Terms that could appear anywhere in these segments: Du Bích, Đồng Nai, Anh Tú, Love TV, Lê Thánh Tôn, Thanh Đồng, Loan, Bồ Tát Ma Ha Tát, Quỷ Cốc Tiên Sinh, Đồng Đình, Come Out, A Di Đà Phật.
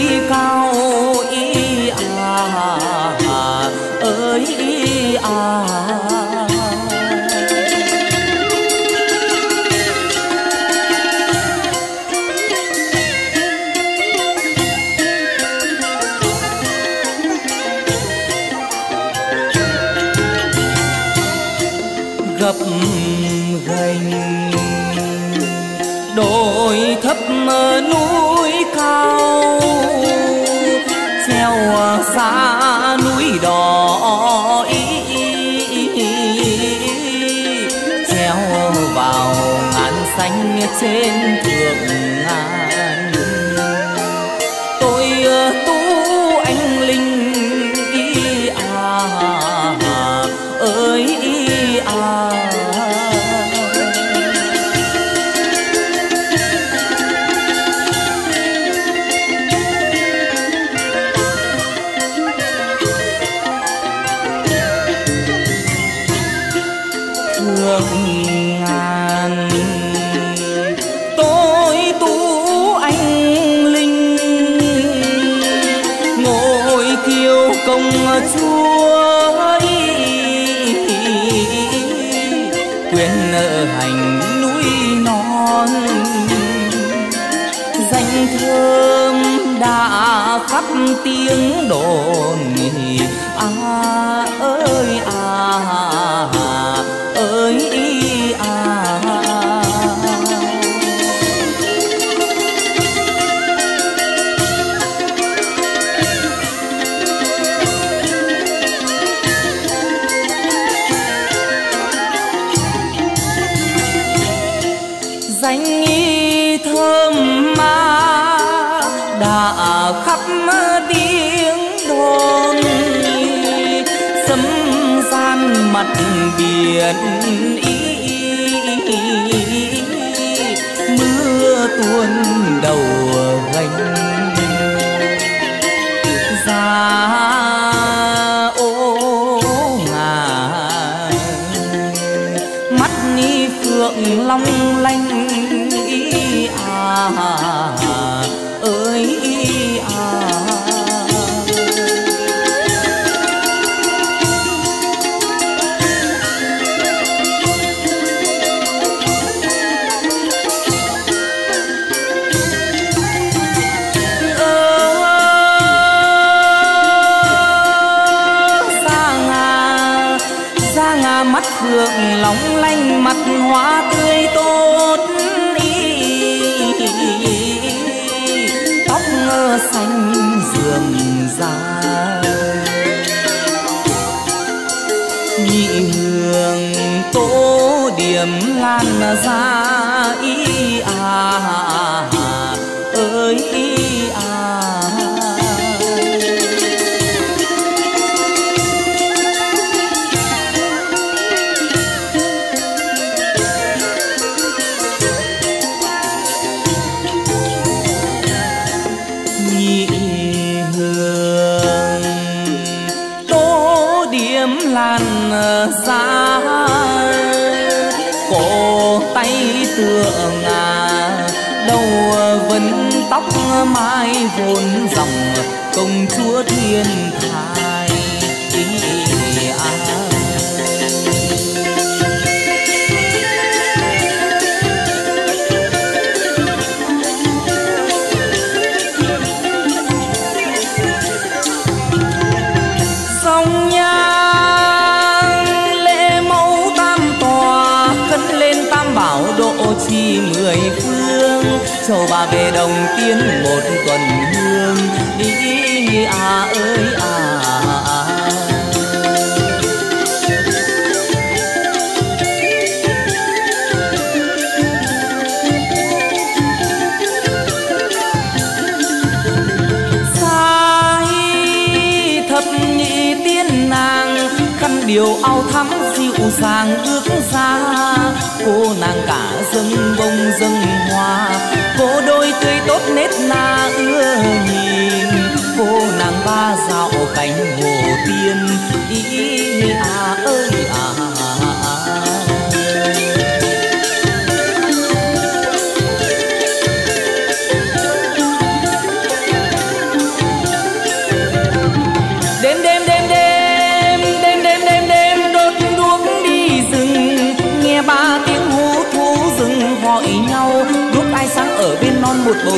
cao y ơi y núi cao treo xa núi đỏ treo vào ngàn xanh trên thượng ngàn tôi tú anh linh ơi tiếng đồn ơi ơi danh y thơm ma đã khắp tiếng đồn sấm gian mặt biển mưa tuôn đầu gành ra ô ngà mắt ni phượng long lanh ơi lóng lanh mặt hoa tươi tốt tóc ngơ xanh rườm rà nhị hương tô điểm lan ra y nhị hương tố điểm lan xa cổ tay tựa ngà đầu vấn tóc mái vốn dòng công chúa thiên thai châu bà về đồng tiên một tuần hương đi à ơi à, à. Sai thập nhị tiên nàng khăn điều ao thắm dịu dàng ước ra cô nàng cả dâng bông dâng hoa cô đôi tươi tốt nét na ưa nhìn cô nàng ba dạo cánh hồ tiên ý à ơi à. Một bầu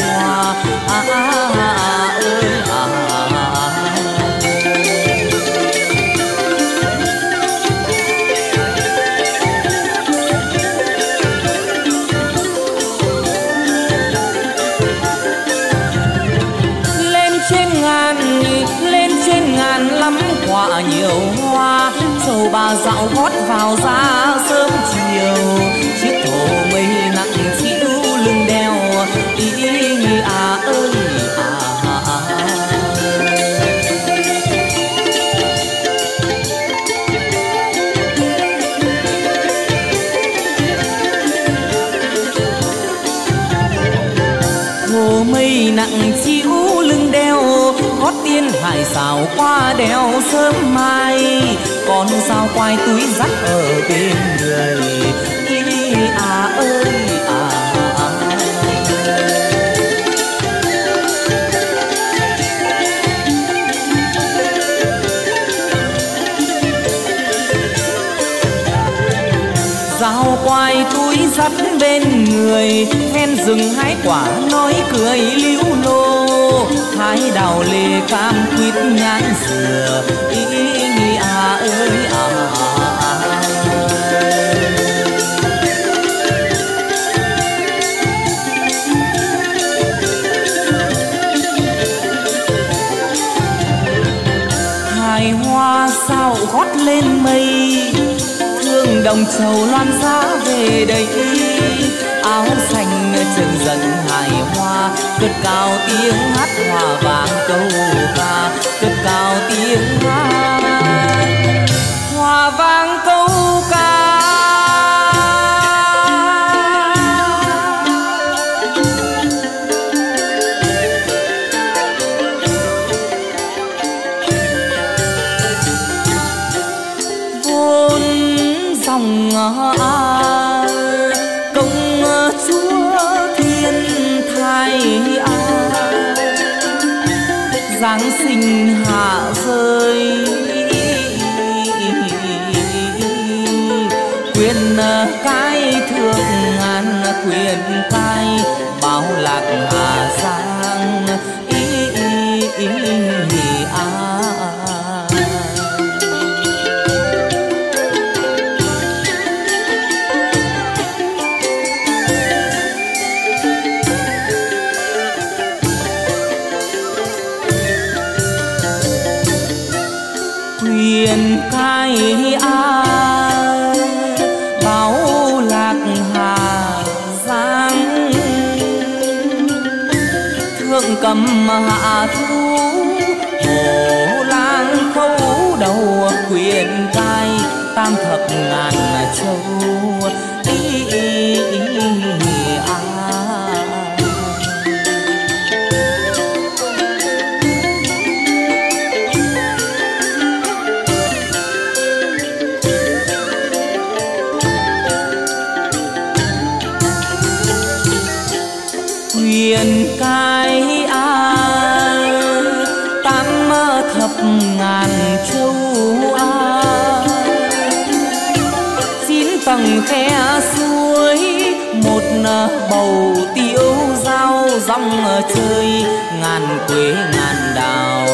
hoa à, à, à, ơi à, à. Lên trên ngàn lắm quả nhiều hoa châu bà dạo gót vào ra sớm chiều chiếc thổ mây nặng chiếu lưng đeo ý à ơi à, à, à. Thổ mây nặng chiếu lưng đeo gót tiên hải xảo qua đèo sớm mai con sao quay túi dắt ở bên người ý à ơi à, à. Sao quay túi dắt bên người khen rừng hái quả nói cười liễu lô hái đào lê cam quýt nhãn dừa ý à ơi à, à, à. Hài hoa sao gót lên mây thương đồng trầu loan giá về đây áo xanh trần dần hài hoa cất cao tiếng hát hòa vang câu ca cất cao tiếng hát hòa vang câu ca vốn dòng Giáng sinh hạ rơi quyền cái thượng ngàn quyền cái bao lạc Hà Giang à. Cầm hạ thu hồ lang khấu đầu quyền cai tam thập ngàn châu. biển cái ai tám thập ngàn châu ai chín tầng khe suối một bầu tiêu dao rong chơi ngàn quế ngàn đào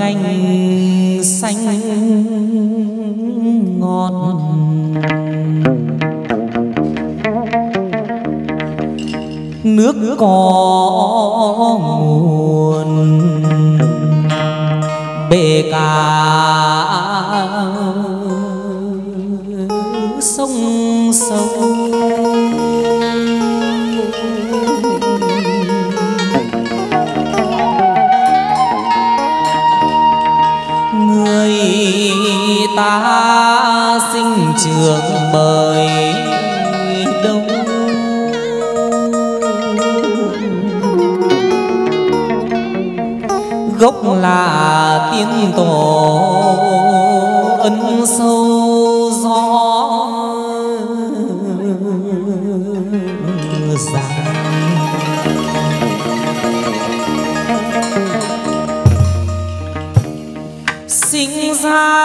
ngành xanh ngọt nước có nguồn bể cả sông sâu ta sinh trường mời đông gốc là tiên tổ ân sâu gió dài sinh ra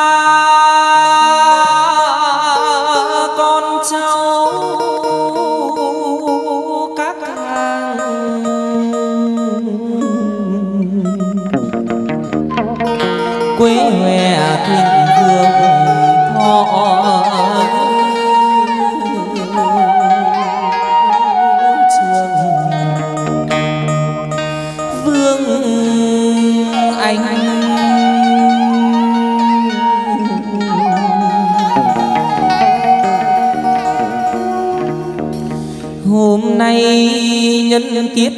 nhân kiếp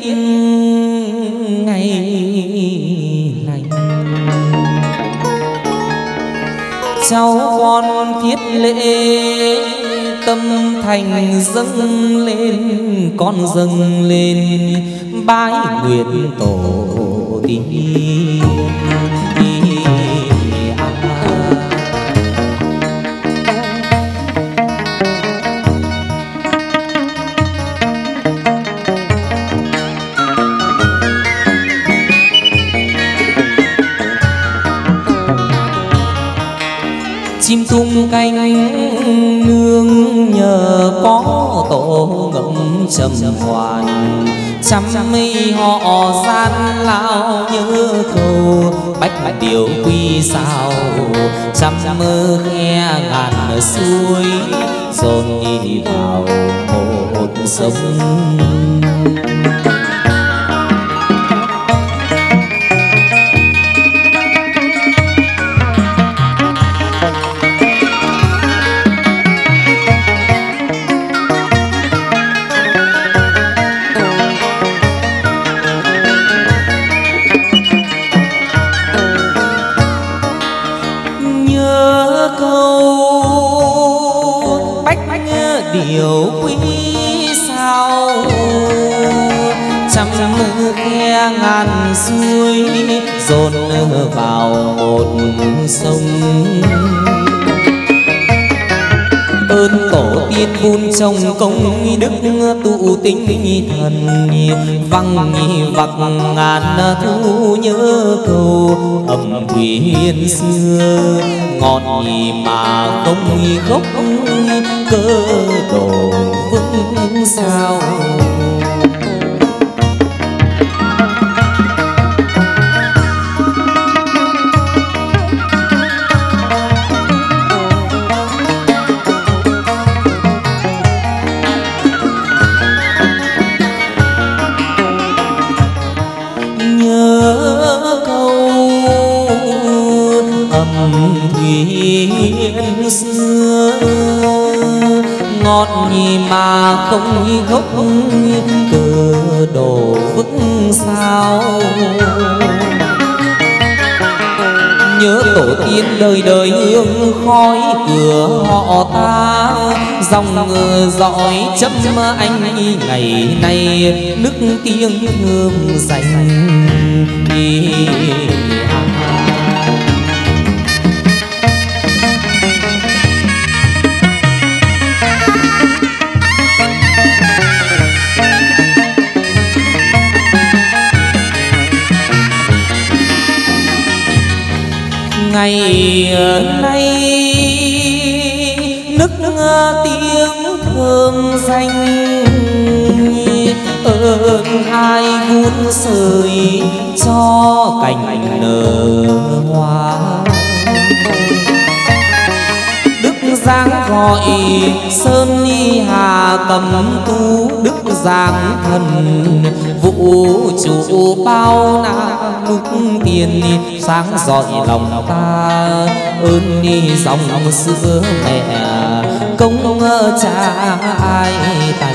ngày lành cháu con thiết lễ tâm thành dâng lên con dâng lên bái nguyện tổ tiên tung canh nương nhờ có tổ ngậm trầm hoài trăm mây họ gian lao nhớ câu bách bạch điều quy sao trăm mơ nghe ngàn suối dồn đi vào một sống điều quý sao trăm khe ngàn suối dồn vào một sông ơn tổ biết vun trồng công đức tụ tinh thần văng vặc ngàn thu nhớ cầu ẩm thủy hiên xưa ngọn mà không khóc cơ đồ vững sao. Yên xưa ngọt nhì mà không như gốc từ đồ vững sao. Nhớ tổ tiên đời đời hương khói cửa họ ta dòng dõi chấm anh ngày nay nước tiếng hương dành đi. Ngày nay nức tiếng thương danh ơn hai vun sưởi cho cành nở hoa. Đức Giang gọi sơn y hà cầm tu Đức Giang thần vũ trụ bao na lúc tiền sáng dọi lòng ta ơn đi dòng xưa mẹ công cha ai tành.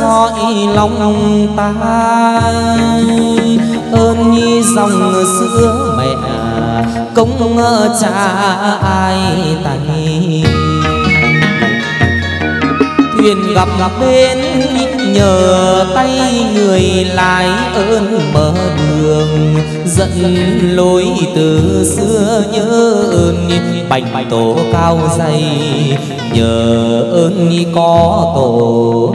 Dõi lòng ta ơn như dòng xưa mẹ công cha ai tày. Thuyền gặp bên nhờ tay người lái ơn mở đường dẫn lối từ xưa nhớ ơn bành tổ cao dày nhờ ơn có tổ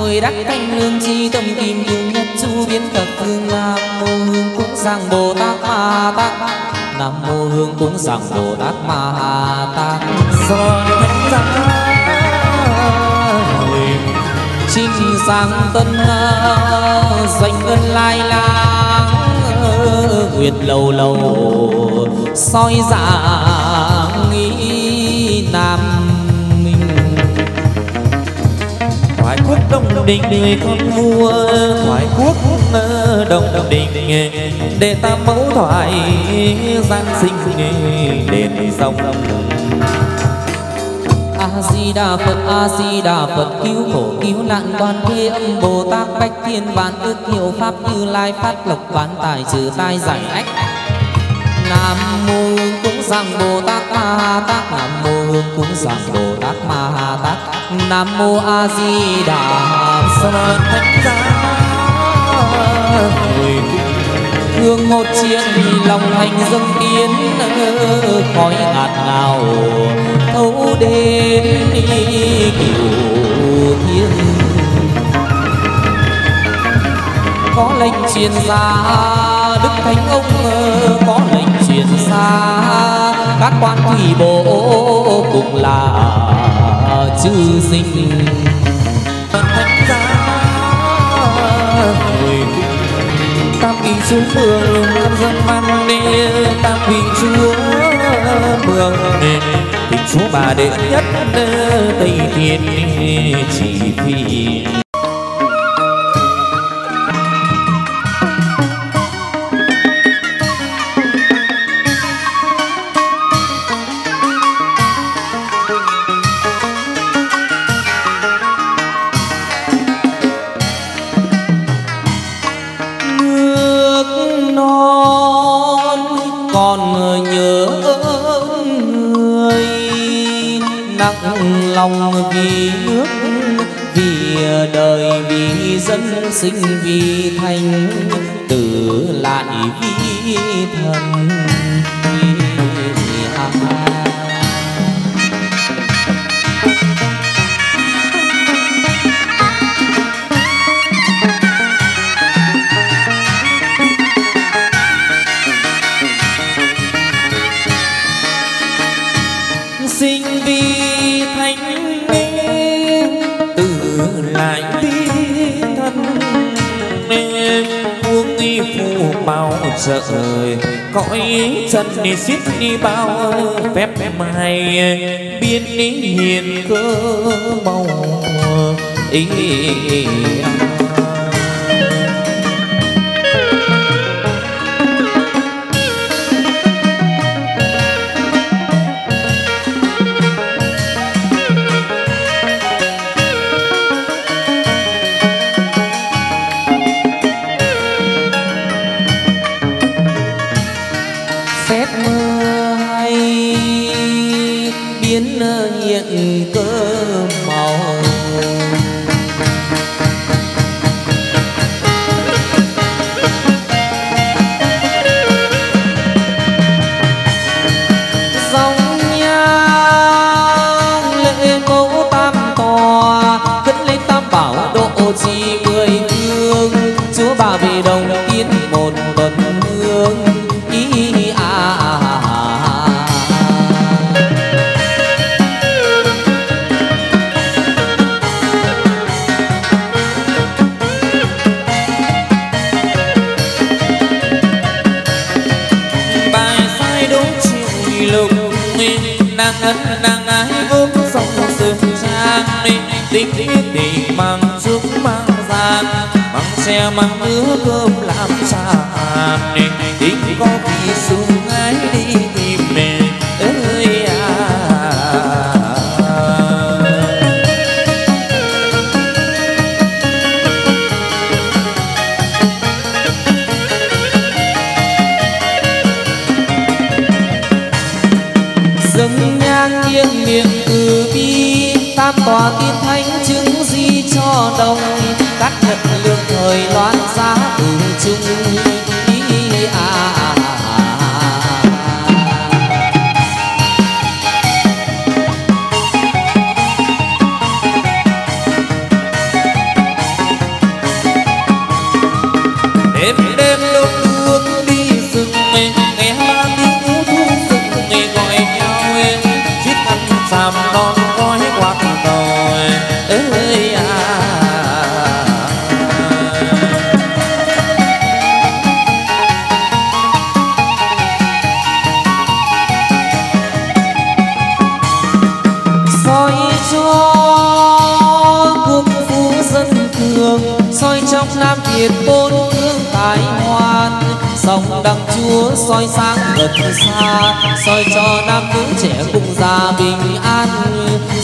người đắc thanh lương chi tâm kim kim nhất chu biến thập phương nam mô hương cúng dường Bồ Tát Ma Tát nam mô hương cúng dường Bồ Tát Ma Tát do thánh giá chinh sáng tân doanh ngân lai lang nguyệt lâu lâu soi dạng nghĩ nam quốc Đồng Đình người con vua thoại quốc Đồng Đình để tam mẫu thoại giang sinh đền dòng. A Di Đà Phật, A Di Đà Phật, cứu khổ cứu nạn toàn thế âm Bồ Tát bách thiên vạn ức hiệu pháp Như Lai phát lộc vạn tài trừ tai giải ách nam mô cúng dường Bồ Tát Ma Ha Tát nam mô hương cúng dường Bồ Tát Ma Ha Tát nam mô A Di Đà Phật thánh giá hương một chiếc lòng thành dâng tiến khói ngạt ngào thấu đến cửu thiên có lệnh truyền ra đức thánh ông có lệnh truyền ra các quan thủy bộ cũng là chư sinh thánh giá tam vị chúa phường tam dân văn đê tam vị chúa phường vị chúa bà đệ nhất tây thiên chỉ vì lòng vì nước vì đời vì dân sinh vì thành tử lại vì thần vì sinh vì thành phù bao giờ cõi chân đi xiết đi bao phép mày biến đi hiền cơ màu ý. Mang nước cơm làm xa nè, tính có vì xuống ái đi tìm nè ơi à. Dâng nhang nghiêng miệng từ bi, tam tòa kim thánh chứng di cho đồng cắt thật lương thời Loan giá từ chung à. Đêm đêm lúc uống đi rừng em nghe hoa đi thu rừng nghe gọi nhau em chiếc khăn xàm non gói quạt tàu ơi à. Bốn phương tài hoan sông đăng chúa soi sáng gần xa, soi cho nam nữ trẻ cùng già bình an,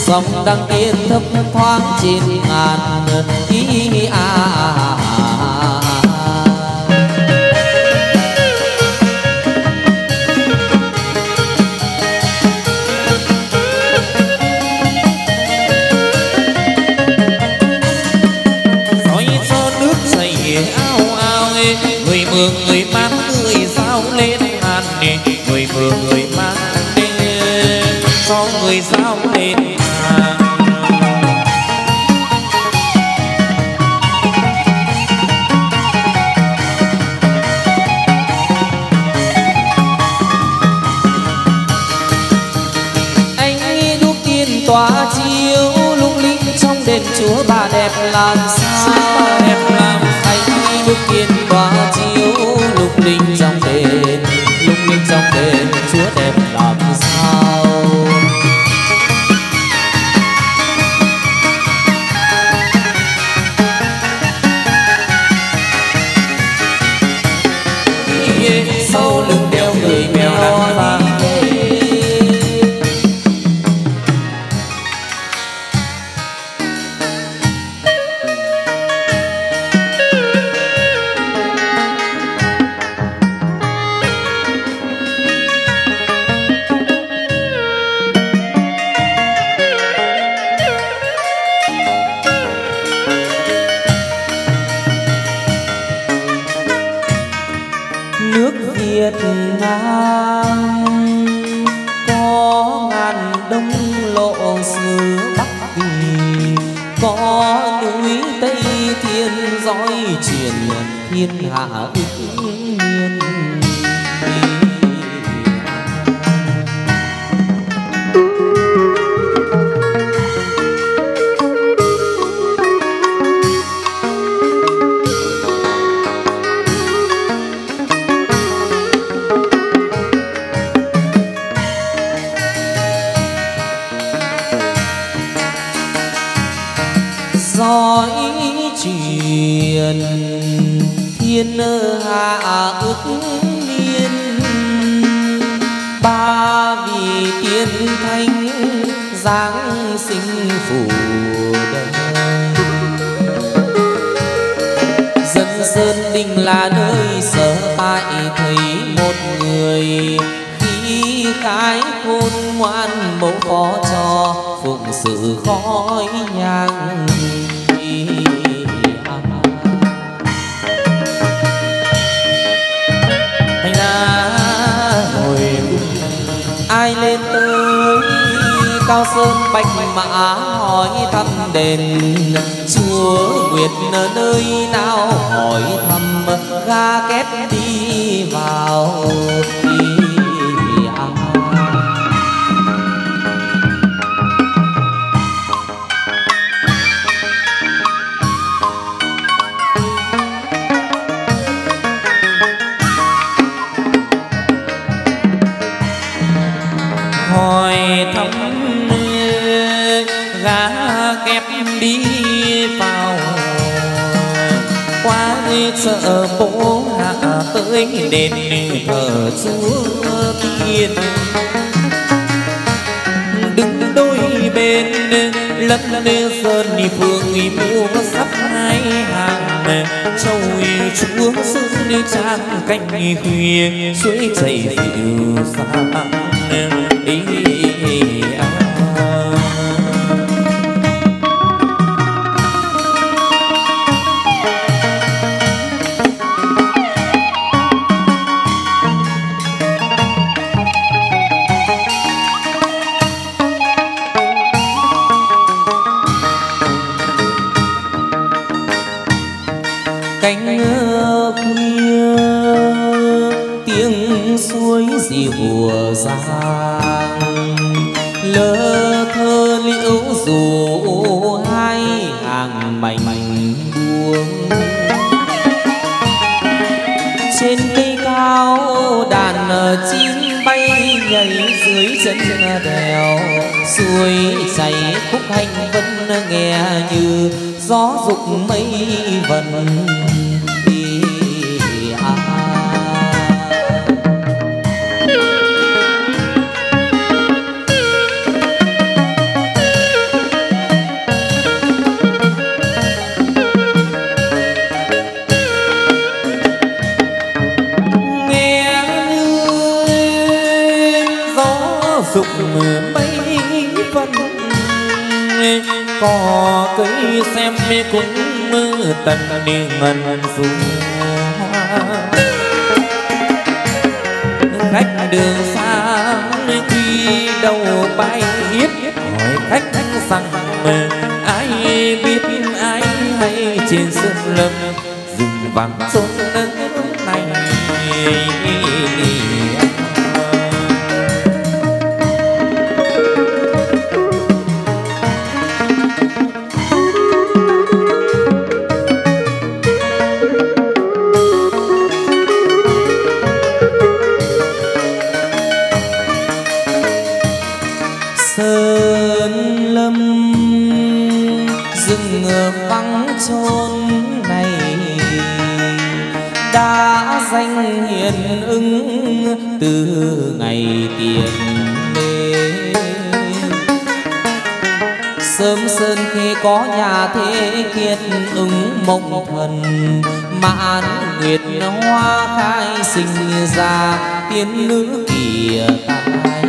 sông đăng tiên thấp thoáng trên ngàn ý à. Người mưa người mang người giao lên hàn nè, người mưa người mang nè, cho người giao lên hàn. Anh đúc tiên tỏa chiếu lung linh trong đền chúa bà đẹp làm sao, bà đẹp làm anh đúc tiên tỏa chiếu lung linh trong đền, lung linh trong đền chúa đẹp làm sao. Sau lưng đeo người mèo đang vàng thiên hạ ức nhiên. thiên hạ ước niên. Ba vị tiên thánh giáng sinh phủ đời. Dân sơn đình là nơi sở tại thấy một người khí khái khôn ngoan mẫu phó cho phụng sự khói nhang. Ai lên tới cao sơn bạch mã hỏi thăm đền chùa Nguyệt nơi nào hỏi thăm ga kép đi vào đi ăn. Hỏi thăm gã kép đi vào quá sợ bố hạ tới đền thờ chúa tiên đứng đôi bên lấp sơn phương miêu sắp hai hàng châu chúa sương trang canh khuya suối chảy dịu dàng. Cánh khuya tiếng suối dịu dàng lơ thơ liễu rủ hai hàng mảnh buông trên cây cao đàn chim bay nhảy dưới chân đèo suối chảy khúc hành vân nghe như gió dục mây vần. Cỏ cây xem cũng mưa tần đi ngần dùng khách đường xa khi đầu bay hiếp hỏi khách rằng ai biết ai hay trên sương lâm rừng vàng trốn này. Có nhà thế kiệt ứng mộng thần mãn nguyệt hoa khai sinh ra tiên nữ kỳ tài.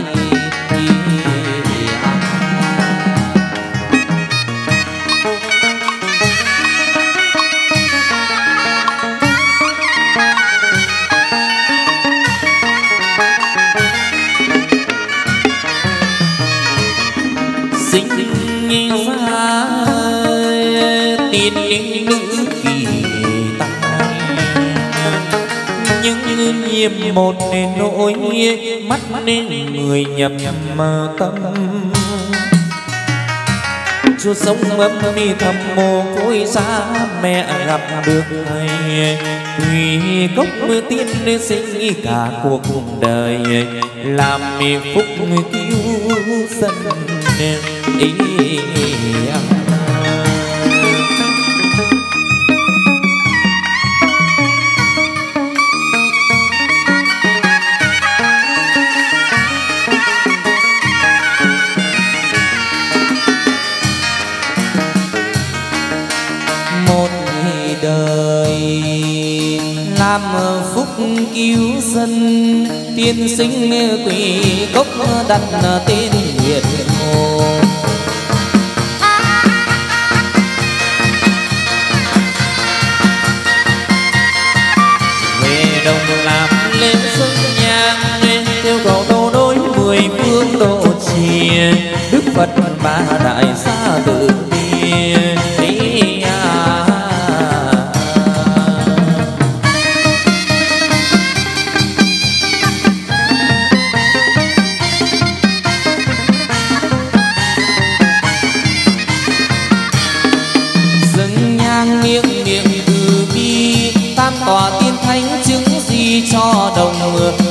Tiên nữ kỳ tài nhưng nhiệm một nỗi mắt nên người nhập tâm chúa sống ấm đi thầm mồ côi xa mẹ gặp được thầy thủy cốc tiên sinh cả cuộc đời làm phúc cứu dân ý. làm phúc cứu dân, tiên sinh quỷ cốc đặt tên Việt Hồ. Về đồng làm lên sông nhang, lên theo cầu đô đối mười phương độ trì, Đức Phật ba đại xa từ bi.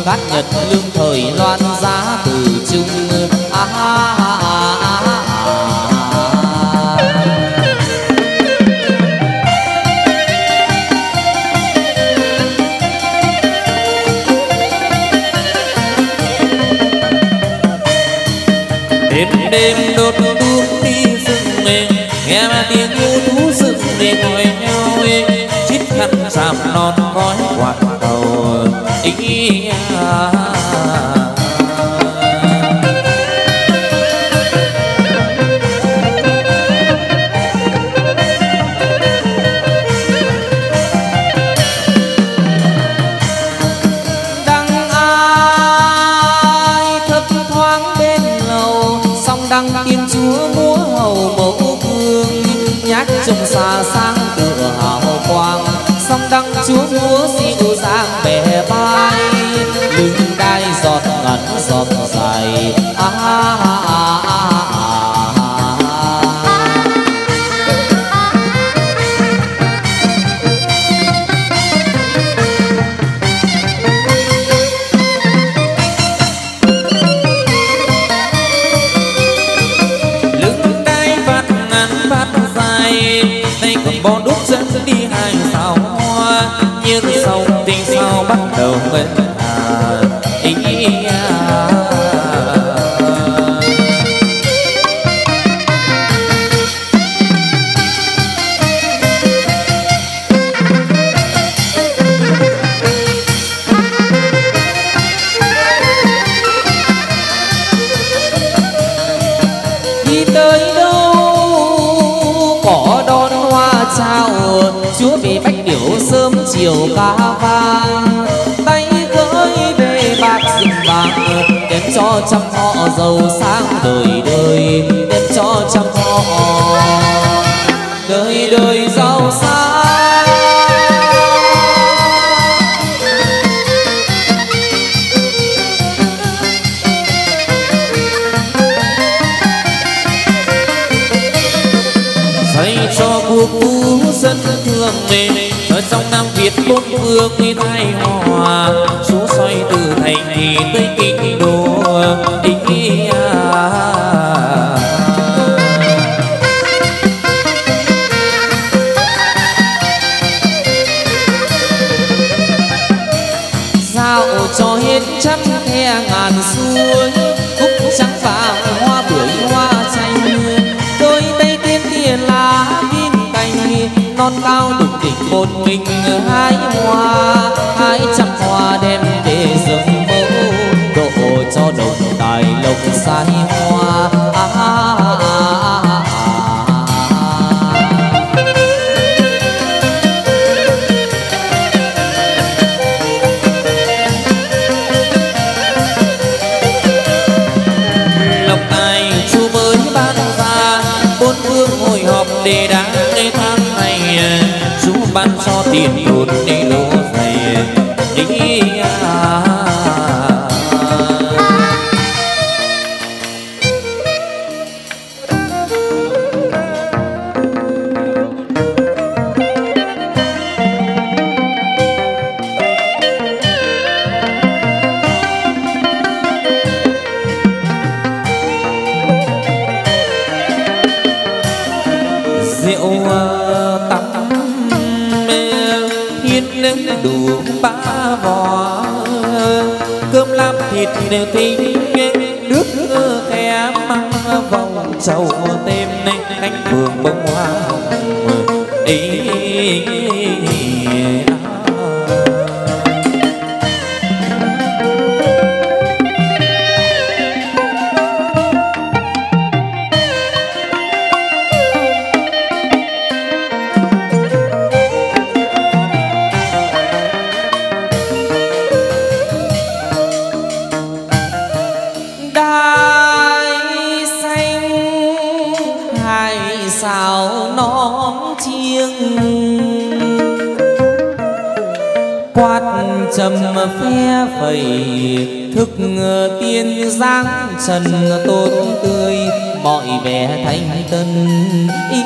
Bát nhật lương thời Loan giá từ chung đến đêm đốt đuốc đi rừng lên, nghe tiếng yêu thú rừng lên ngồi nhau chít khăn sạm non gói quạt đầu ý. Đăng ai thấp thoáng bên lầu, song đăng tiên chúa múa hầu mẫu cương, nhát trông xa sang tựa hào quang, song đăng chúa múa dịu dàng bè vai, lưng đai giọt ngắn giọt dài. Lưng đai vạt ngắn vạt dài, tay cầm bó đúc dẫn đi hai sao hoa, như sau tình sao bắt đầu mệt. Chiều cá vàng tay gửi về bạc rừng vàng, đem cho trăm họ giàu sang đời đời, đem cho trăm họ đời đời giàu sang. Dạy cho cuộc phú dân thương mình, ở trong Nam Việt bốn phương đi thái hòa, số xoay từ thành thì tới kinh đô ý. Dạo cho hết trăm the ngàn xuôi, cúc trắng vàng hoa bưởi hoa chanh, đôi tay tiên tiền lá kim cành, non cao đục đỉnh một mình hai hoa, 200 hoa đem để rừng mẫu, độ cho đồng tài lộc sai hoa. Lộc tài chu mới ban ra, bốn phương hội họp để đáng để tháng này, chú ban cho tiền đồn đi lỗ thầy đi. Nếu tính nước khe măng vòng trầu tên cánh phường bông hoa hồng ý. quát trầm phe phẩy thức tiên giáng trần tôn tươi mọi vẻ thanh tân ý.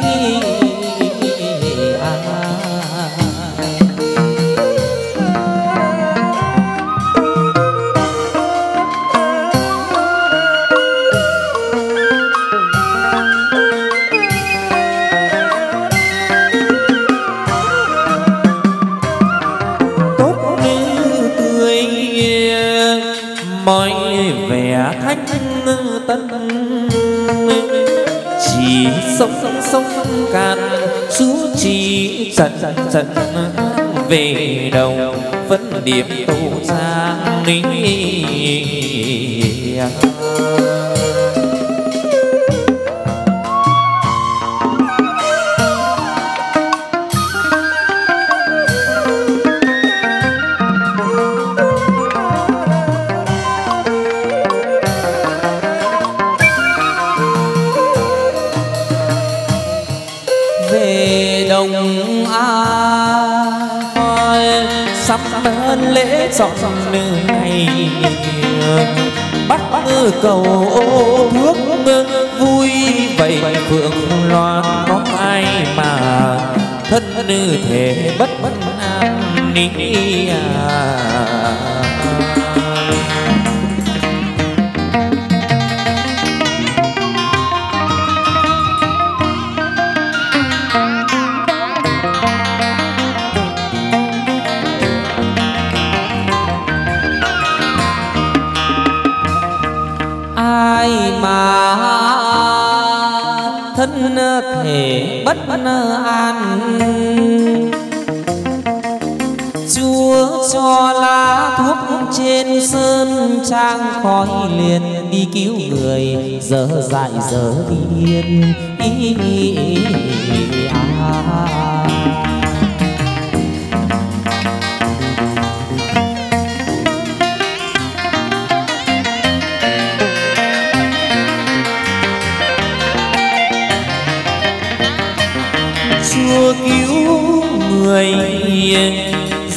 Mọi vẻ thanh tân chỉ sông cạn chú chỉ trận về đầu phân điểm tu sang lý. Lễ dọn ngày bắt cầu ô thuốc vui vậy phượng Loan có ai mà thân nữ thể bất an ni à. Thể bất an chúa cho lá thuốc trên sơn trang khói liền đi cứu người giờ dại giờ điên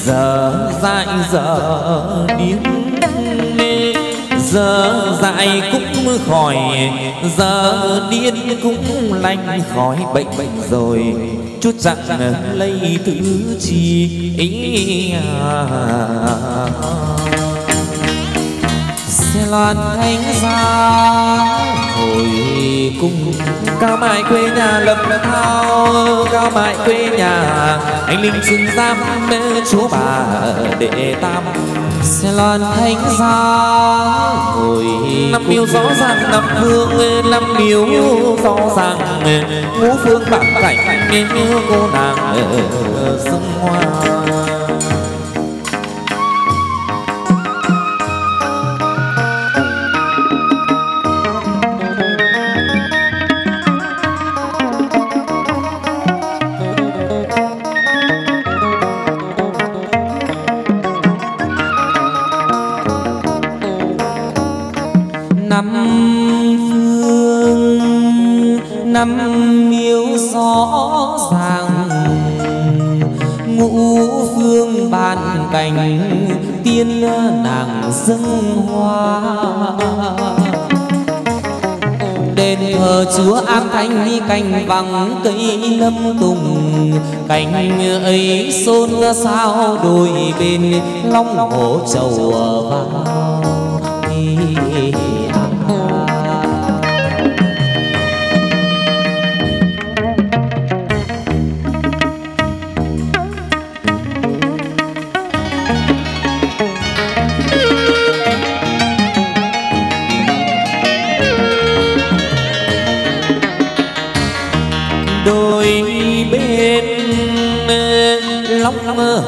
giờ dại giờ điên giờ dại cũng khỏi giờ điên cũng lành khỏi bệnh bệnh rồi chút rằng lây tứ chi ý xe Loan thanh ra hồi cung cao mãi quê nhà lập thao cao mãi quê nhà anh linh xuân giam chúa bà đệ tam xe Loan thanh ra hồi năm miêu rõ ràng năm phương năm miêu rõ ràng ngũ phương vạn cảnh cô nàng ở sông Hoa. Năm miêu rõ ràng ngũ phương bàn cảnh tiên nàng dâng hoa đền thờ chúa ác thánh cành vàng cây lâm tùng cành ấy xôn sao đôi bên long hồ trầu vàng.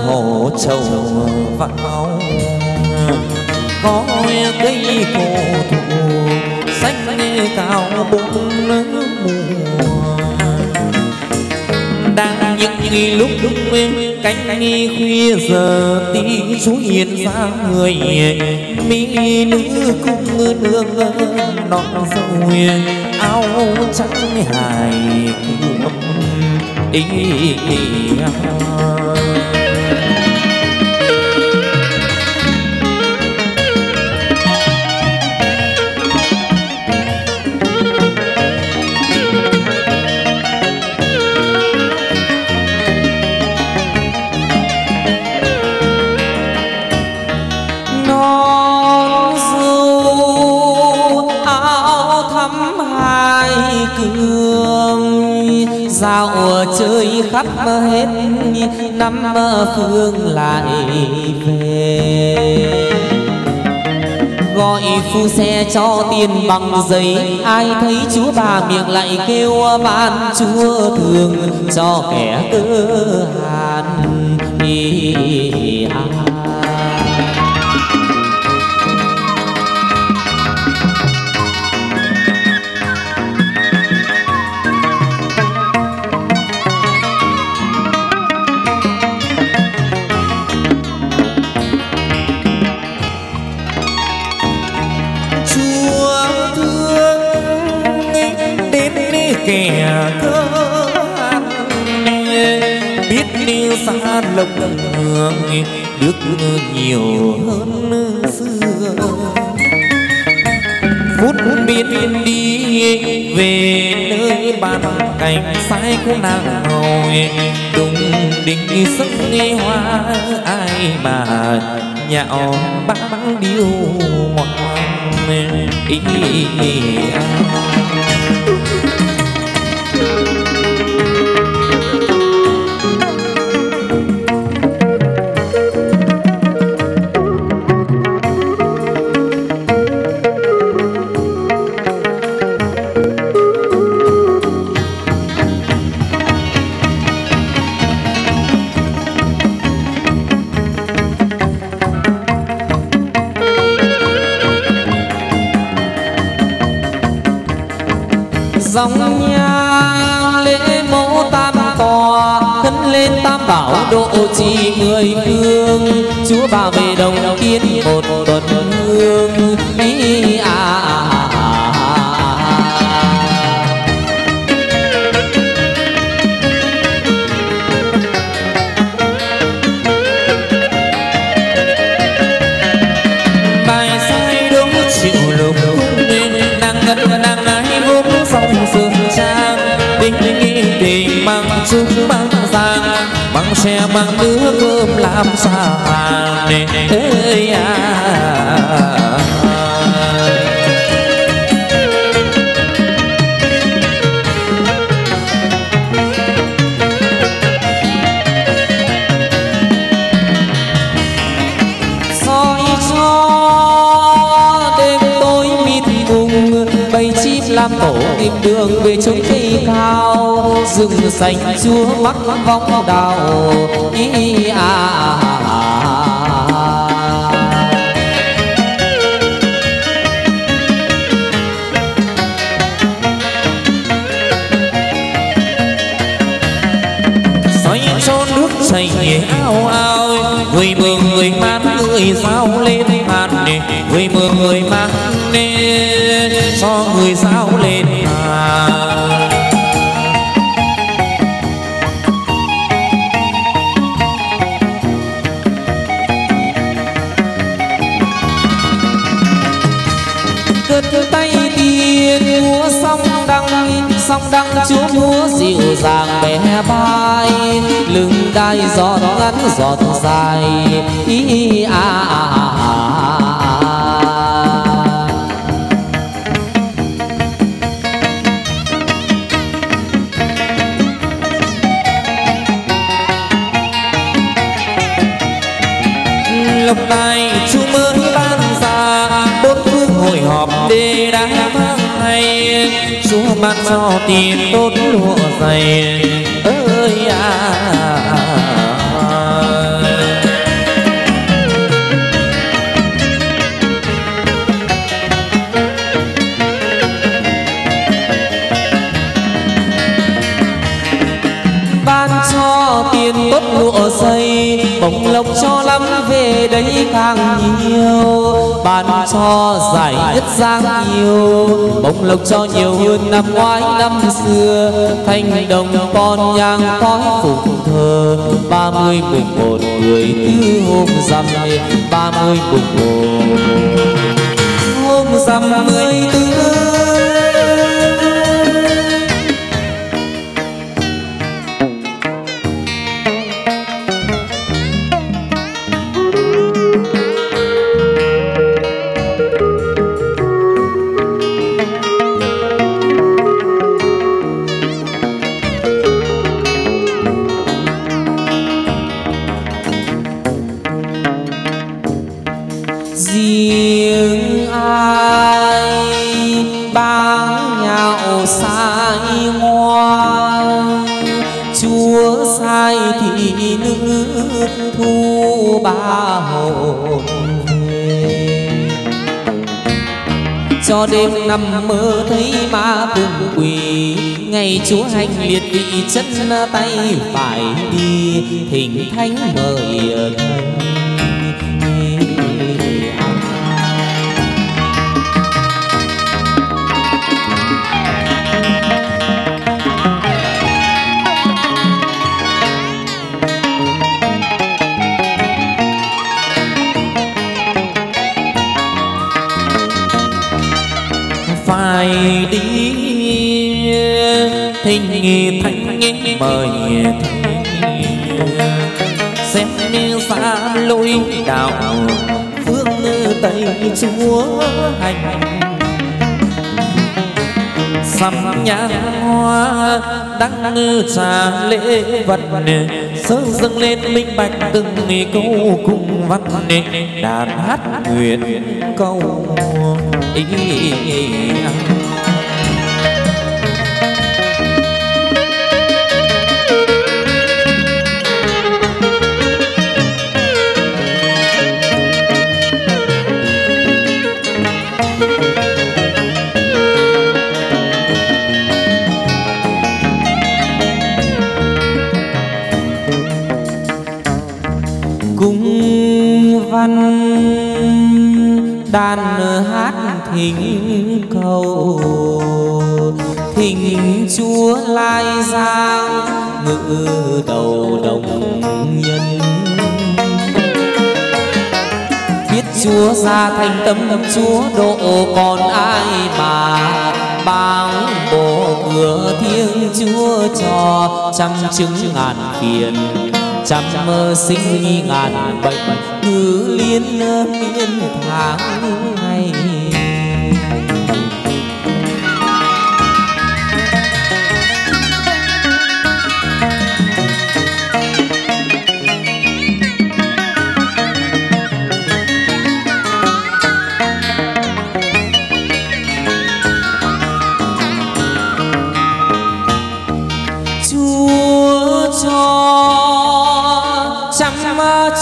Hồ trầu vào có cây cổ thụ xanh cao bốn mùa đang những lúc lúc cánh khuya giờ tí chú hiện ra người mỹ nữ cung nương nọn dâu áo trắng hài ý. mùa chơi khắp hết năm phương lại về. Gọi phu xe cho tiền bằng giấy, ai thấy chúa bà miệng lại kêu ban chúa thương cho kẻ cơ hàn. Kẻ cơ hàn biết đi xa lòng hương, đức nhiều hơn xưa. Phút biết đi về nơi bàn cảnh sai của nàng hồi, đúng đỉnh sức nghe hoa ai mà nhạo báng điêu ngoan ý ai. Dòng nhà lễ mẫu tam tòa khấn lên tam bảo độ trì người thương, chúa bà về đồng kiến một tuần hương ý bài sai đúng chịu lục đang phương trang đinh nghĩ tình mang trứng mang giang mang xe mang nước cơm làm sao để ơi tổ tìm đường về chốn cây cao, rừng xanh chúa mắc vong đào ý xoay cho nước chảy ao ao, người mưa người mát người sao lên màn, người mưa người mát nên cho người sao lên màn. Cất tay tiên múa song đăng chúa múa dịu dàng bé vai, lưng đai giọt ngắn giọt dài ý lộc tài chú mới ban ra bốn phương hội họp đê đá mang hay, chú ban cho tiền tốt lụa dày ơi ban cho tiền tốt lụa dày bồng lộc cho lắm về đấy càng nhiều, bàn cho giải nhất giang nhiều bồng lộc cho nhiều hơn năm ngoái năm xưa, thanh đồng con nhang khói phụng thờ 30/11 14 hôm rằm 30/11 hôm rằm 14. riêng ai bán nhau sai ngoan. Chúa sai thì nước thu ba hồn về. Cho đêm nằm mơ thấy ma cùng quỷ, ngày Chúa hành liệt vị chân tay phải đi, thỉnh thánh mời thần. Phải đi thỉnh thánh mời thánh, xem như xa lối đạo phương Tây Chúa hành. Sắm nhang hoa đăng trà lễ vật, sớ dâng lên minh bạch từng câu cùng văn đàn hát nguyện câu. Hãy subscribe cho đàn hát thỉnh cầu, thỉnh Chúa lai giang ngự đầu đồng nhân. Biết Chúa ra thành tâm Chúa độ, còn ai mà báng bổ cửa thiêng Chúa cho. Trăm chứng ngàn phiền, trăm mơ sinh nghi ngàn bệnh, cứ liên miên tháng ngày.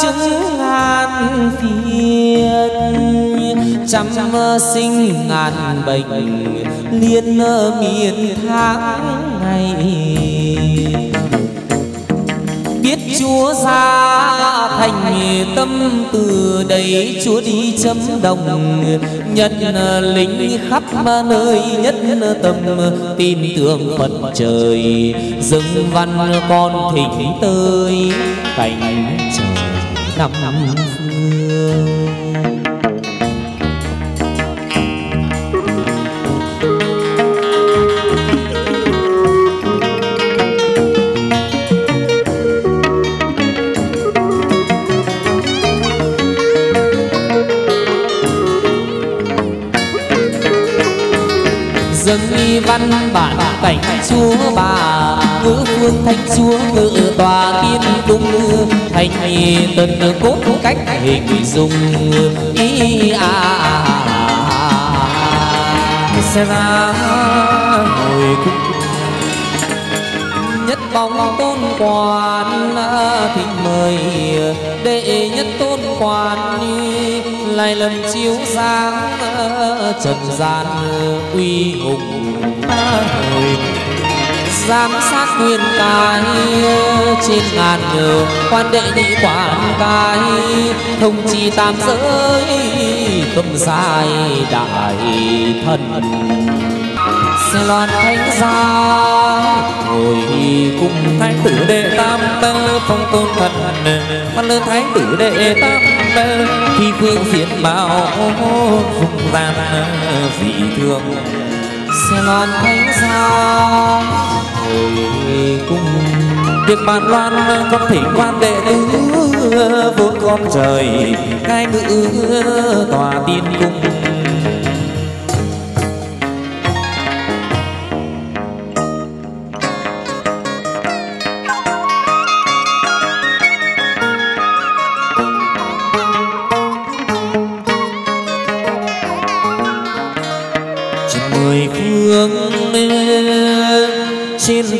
Chứng ngàn phiền, trăm sinh ngàn bệnh, liên miên tháng ngày. Biết Chúa ra thành tâm từ đấy, Chúa đi chấm đồng nhân lính khắp nơi, nhất tâm tin tưởng Phật trời. Dâng văn con thỉnh tới cảnh trời năm phương. Dâng văn bản cảnh Chúa bà, ngữ phương thanh Chúa ngự tòa thiên cung. Thành tần cốt cách hình dung ý sẽ ra hồi cung. Nhất vòng tôn quan thỉnh mời, đệ nhất tôn quan lại lần chiếu sáng trần gian uy hùng. Giám sát nguyên cái trên ngàn nhờ, quan đệ nhị quản cái thông chi tam giới, tâm sai đại thần. Sẽ loan thánh gia hồi cung, thái tử đệ tam tơ phong tôn thần, văn lơ thái tử đệ tam tơ khi phương diện bảo vùng gian dị thường. Sẽ loan thánh gia hồi cung, việc bàn loan con thỉnh quan đệ tứ vô con trời cai ngự tòa tiên cung. trên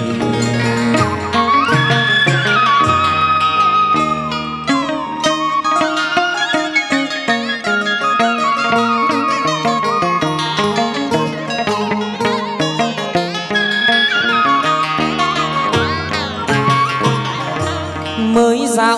Mới dạo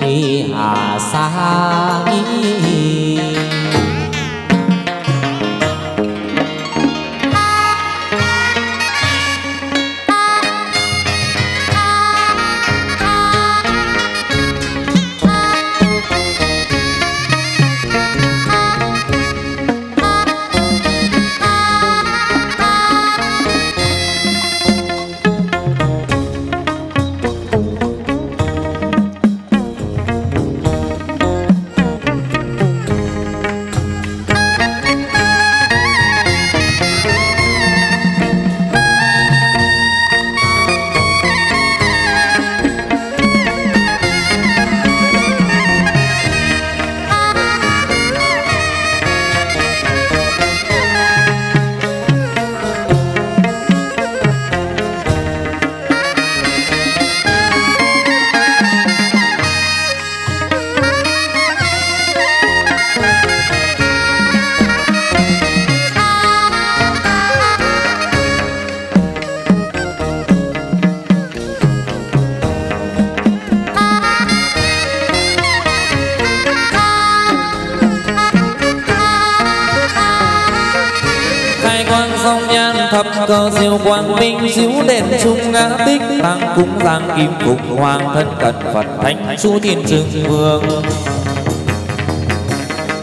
hi hà sa ý. Cơ diệu quang minh diễu đèn trung ngã tích tăng cúng giang kim cục hoàng thân cận Phật thánh chú thiên trưng vương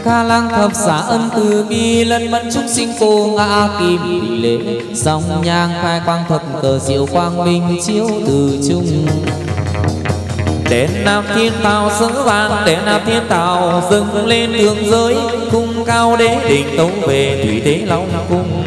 ca lang thập xã ân từ bi lân mẫn chúc sinh cô ngã kim lễ song nhang khai quang thập cờ diệu quang minh chiếu từ trung đến nam thiên tào sững vàng đến nam thiên tào dâng lên thương giới cung cao đế đỉnh tấu về thủy thế long cung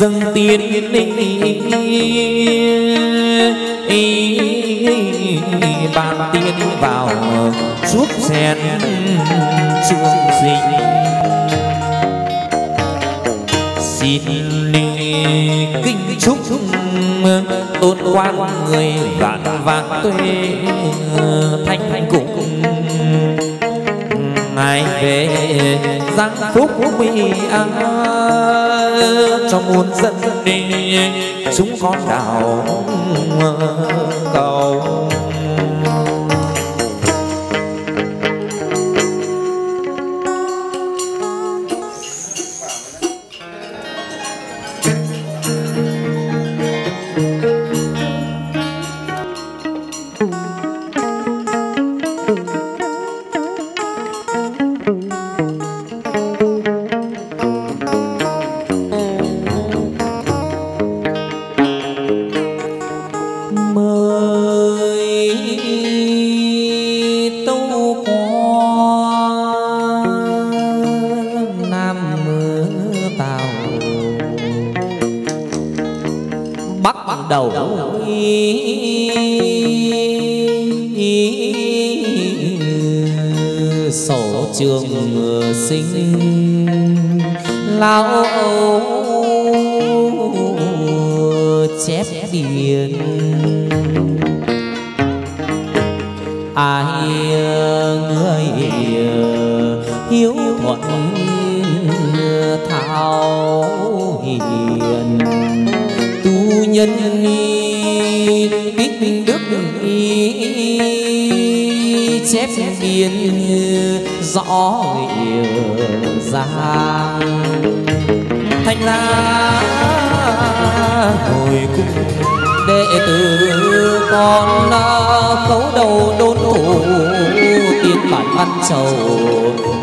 dâng tiên bàn tiên vào giúp sen chương sinh xin kinh chúc tôn quan người vạn vạn tuệ thanh cùng ngài về giang phúc quy an cho muôn dân đi chúng con đảo cầu đầu trường sinh lão chép điền ai người hiếu thuận thảo hiền tu nhân tích đức chép điền rõ ràng thành ra hồi cùng đệ tử con cấu đầu đôn thủ tiến bản văn trầu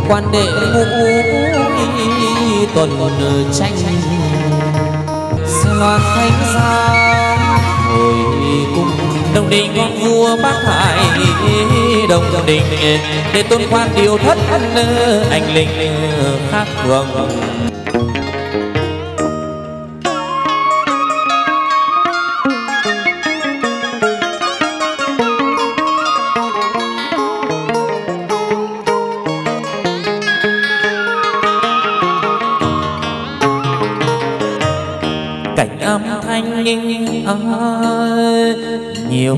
quan đệ ngũ tuần tranh Loan thánh gia hồi cùng đồng đình con vua Bắc Hải đồng đình để tôn quan điều thất anh linh khác thường. Nhiều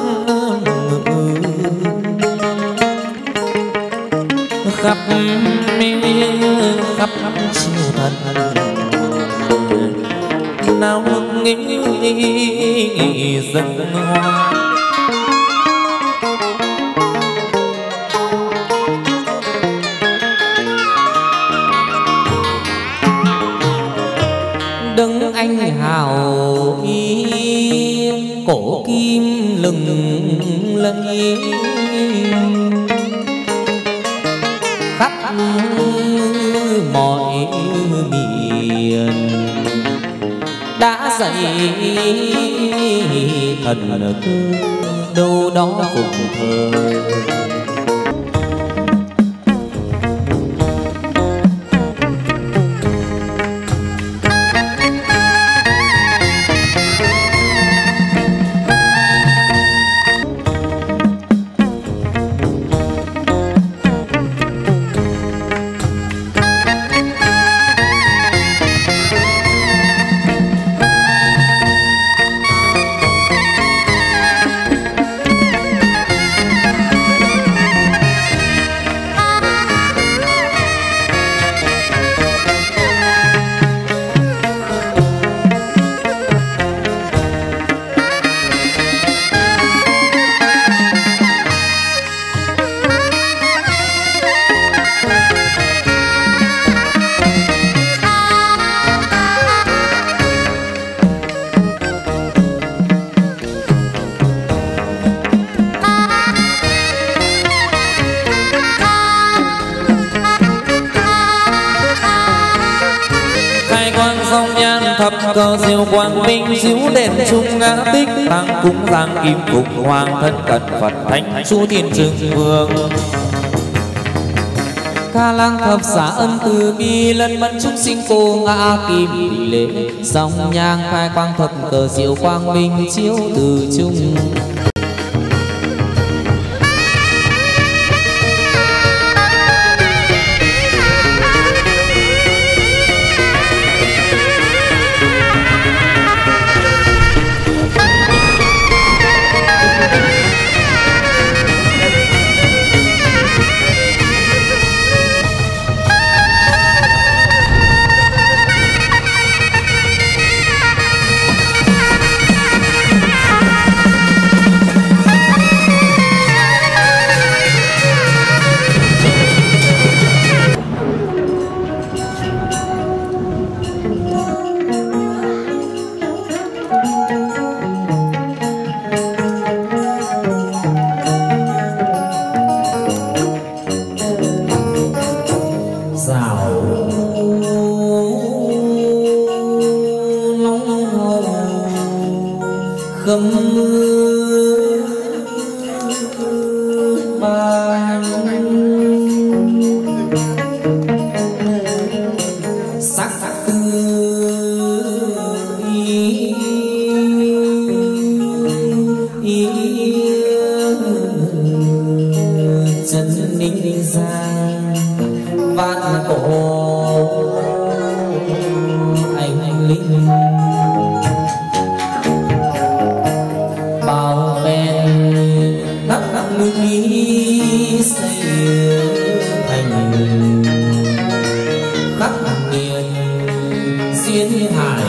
khắp khắp chiều thần nào hương nghĩ dần hoa đấng anh hào ý cổ kim lừng lẫy khắp mọi miền đã dạy thần cứ đâu đó cùng thờ cơ diệu quang minh diễu đèn trung ngã tích tăng cúng giang kim phục hoàng thân cận Phật thánh chú thiên trưng vương ca lang thập xã ân từ bi lân mẫn chúng sinh cô ngã kim lễ dòng nhang khai quang thập cờ diệu quang minh chiếu từ trung anh linh bao phen đắp nguyên ý xây thành khắp miền xuyên hải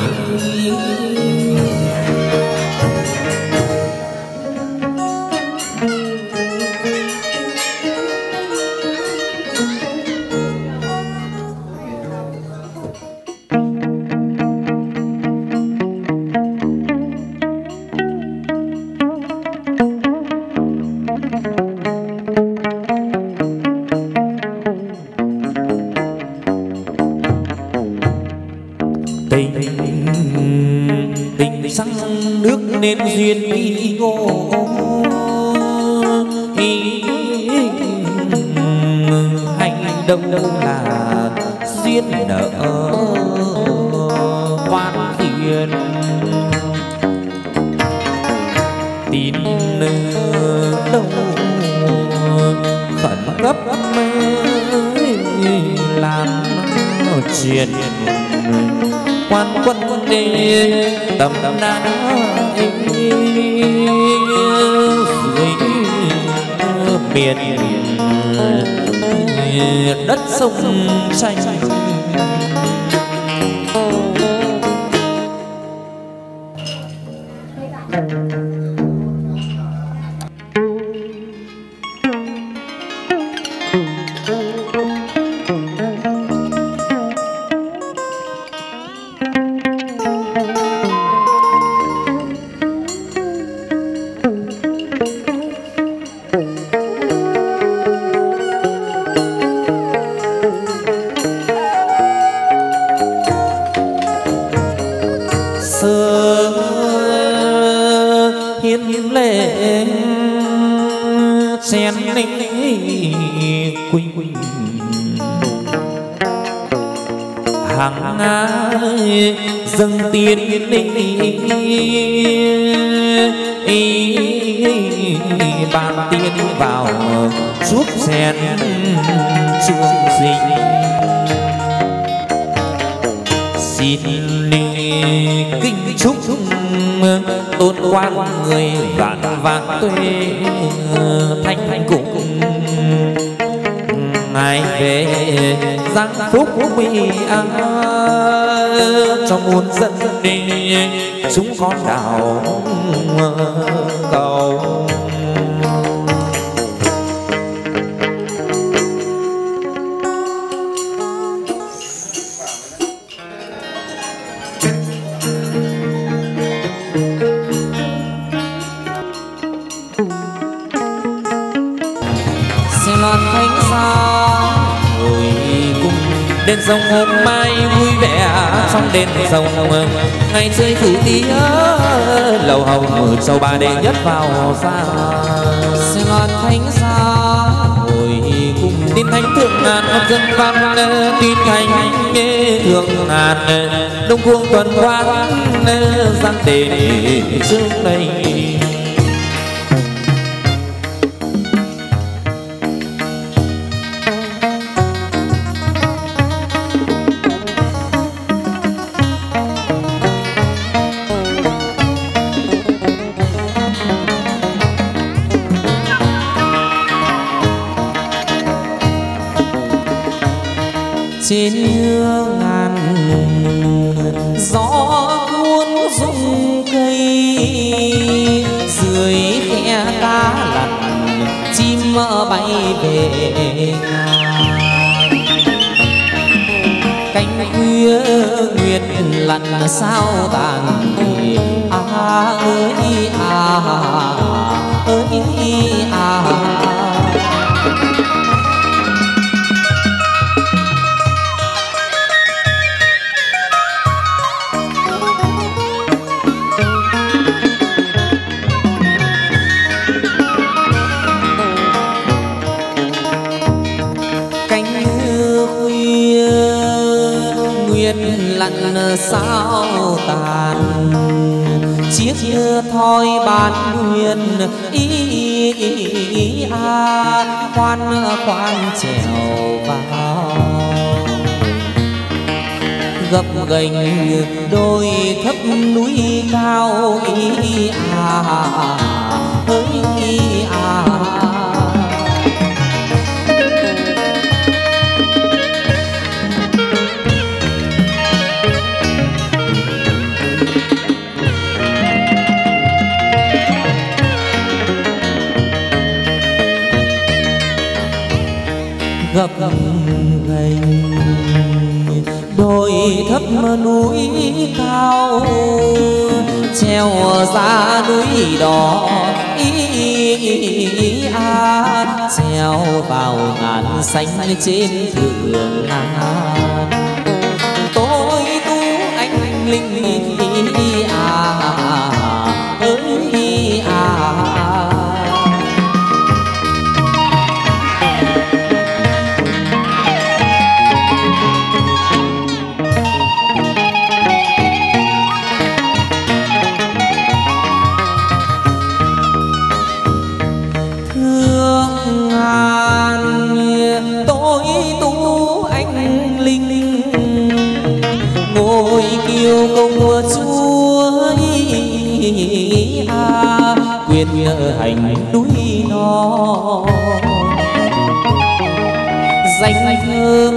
nên duyên đi ngô ý hành động là duyên nợ quan thiên tin đâu khẩn cấp mới làm chuyện quan quân đê tầm đã biển đất sông xanh đông cuồng tuần qua giang tề trước đây trên hương ngàn gió cuốn rung cây dưới khe cá lặn chim mơ bay về cánh khuya nguyệt lặn sao tàn à ơi à ơi à sao tàn chiếc thoi bán nguyên ý, ý, ý, ý a khoan khoan trèo vào gập ghềnh đôi thấp núi cao ý à ơi à. Gập ghềnh đôi thấp núi cao treo ra núi đỏ ý a treo vào ngàn xanh trên thượng ngàn tối tú anh linh ý a ơi a. Quyền hành núi non danh thơm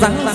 Giáng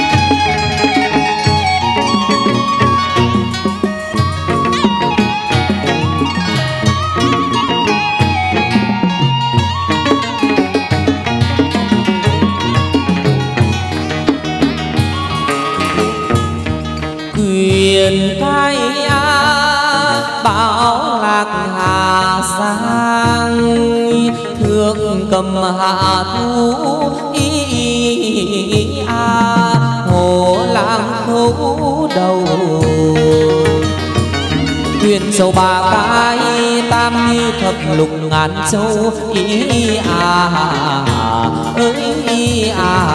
Huyền Thái bảo lạc Hà Giang thượng cầm hạ thú ý châu ba cái tam như thập lục ngàn châu ý à ơi à.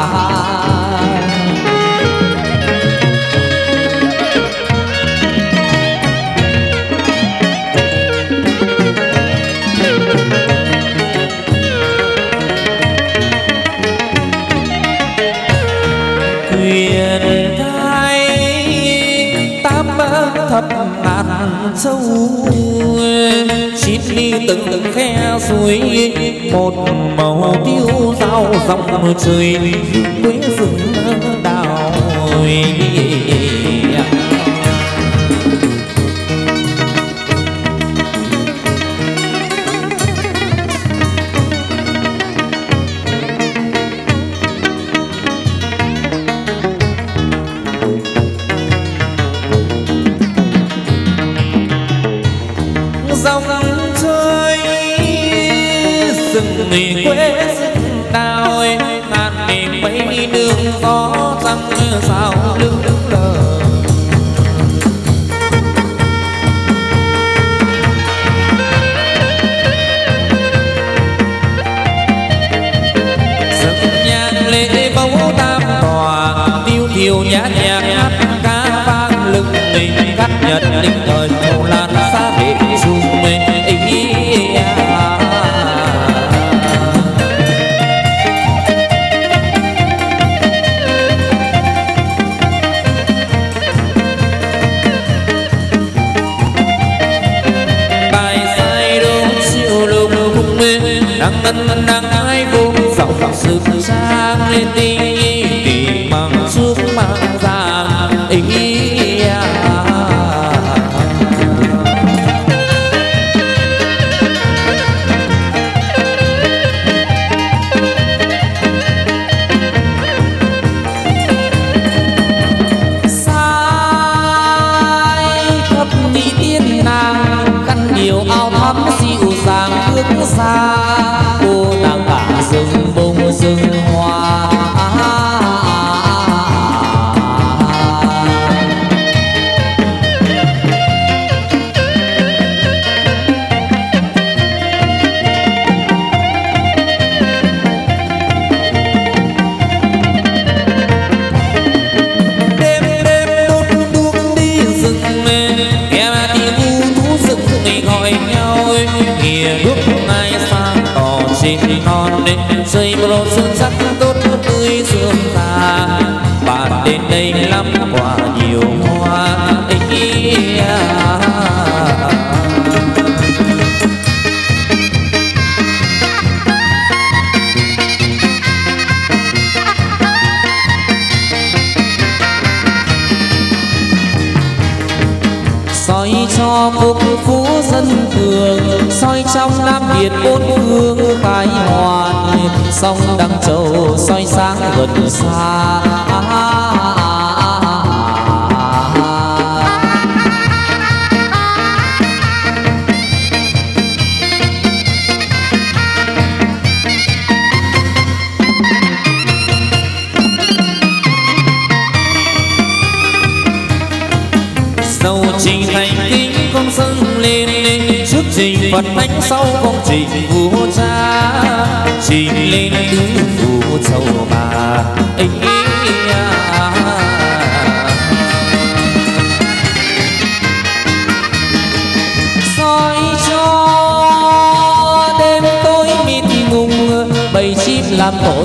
Sâu chín ly từng khe suối một màu tiêu dao dòng trời quế rừng đào quê tao ngàn mình mấy đường gió răng sao lưng lờ giấc nhạc lễ bấu tam tòa tiêu thiêu nhã nhạc hát cá vang lưng mình cắt nhật linh thời đầu lan xa về dùng mình ý à. Đang ai vô dọc sự sang lên đi tìm bằng xuống mang ra ý à. Sai khắp đi tiên nàng căn điều ao thắm dịu dàng bước xa xây bồ sơn sắc tốt tươi xuân ta bạn đến đây lắm quả nhiều hoa tình à. Soi cho quốc phú dân thường soi trong Nam Việt bốn phương tài hòa sông Đăng Châu soi sáng gần xa sâu trình thành kính không dâng lên trước trình Phật thánh sau công trình vua cha trình lên đứng vua châu bà ấy à. Soi cho đêm tối mịt mùng bầy chim làm tổ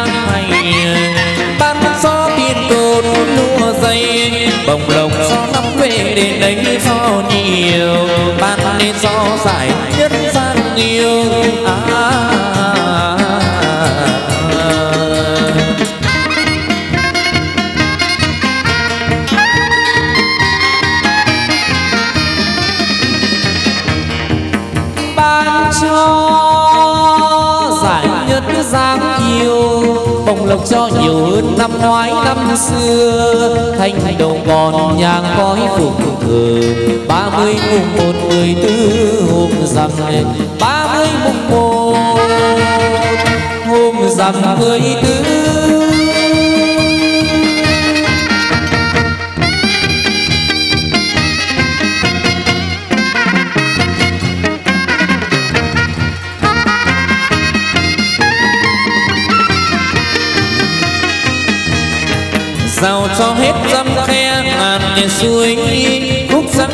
hành ban gió tiên cột lúa dây bồng lồng gió năm về đến đấy gió nhiều ban nên gió giải nhất gian yêu dáng yêu, bồng lộc cho nhiều hơn năm ngoái năm xưa. Thanh đồng còn nhang khói phụng thường, 30 mùng 1, 14 hôm rằm, 30 mùng 1 hôm rằm 14. Rào cho hết dăm khe ngàn suối, khúc sắn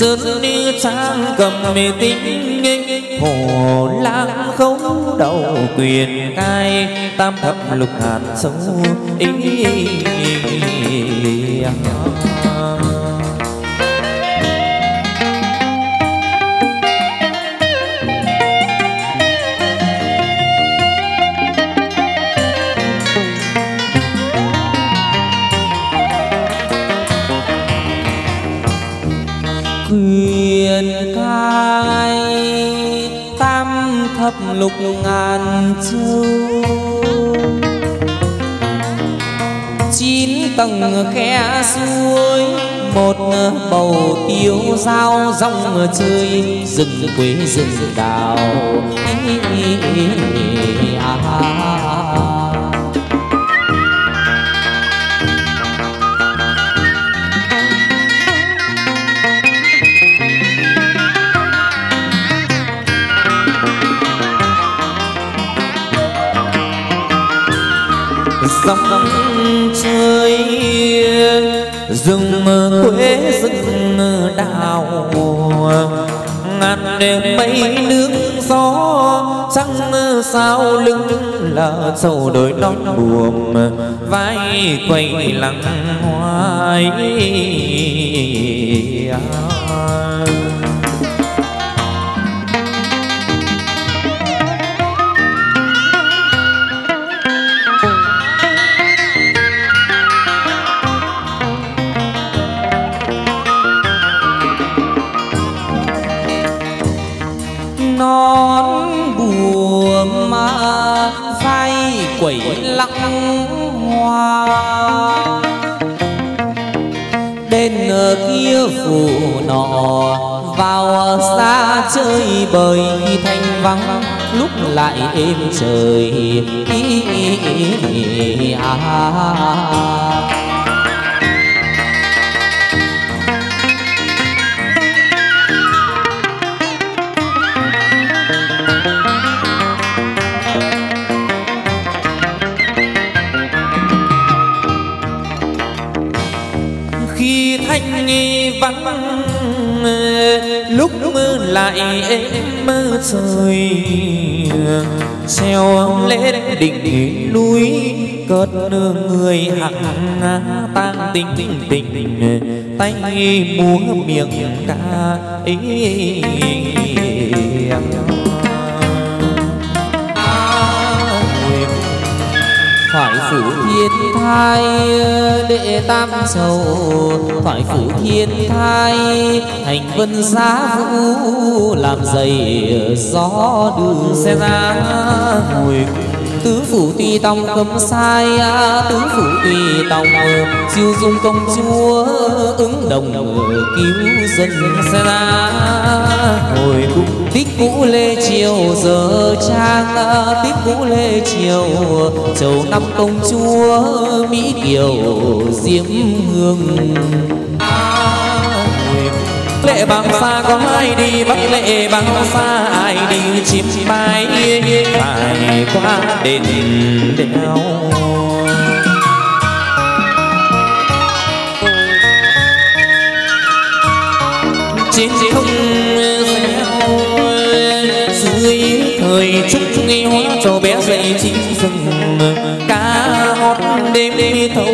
Sơn như trang cầm mê tính, hồ lang không đầu quyền cai, tam thập lục hạt sâu ý. Quyền cai tam thập lục ngàn châu, 9 tầng khe suối, 1 bầu tiêu dao rong chơi, rừng quế rừng đào. Dòng chơi rừng quế rừng đào, ngàn đêm mây nước gió trăng sao lưng là sầu đôi đói buồm vai quay lặng hoài. Nón buồm mà vai quẩy lăng hoa, bên kia phủ nọ vào xa chơi bời thanh vắng, lúc lại êm trời. Vắng lúc mưa lại êm mơ trời, treo lên đỉnh núi cất người hạng tan tình tình tay múa miệng ca ý. Thoại phủ thiên thai đệ tam sầu, thoại phủ thiên thai hành vân giá vũ, làm dày gió đường xe ra. Tứ phủ tùy tòng cấm sai, tứ phủ tùy tòng chiêu dung công chúa, ứng đồng cứu dân xe ra. Hồi cung tích cũ lê chiều giờ trang, tích cũ lê chiều chầu năm công chúa, mỹ kiều diễm hương. Lệ lệ bằng xa có ai đi, bắc lệ bằng xa ai đi, chim bay phải qua đền đèo. Trên không dưới thời trúc nghi hoa cho bé dậy chim rừng cá hót đêm thâu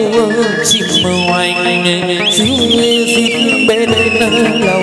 chim hoành dưới xin bên lầu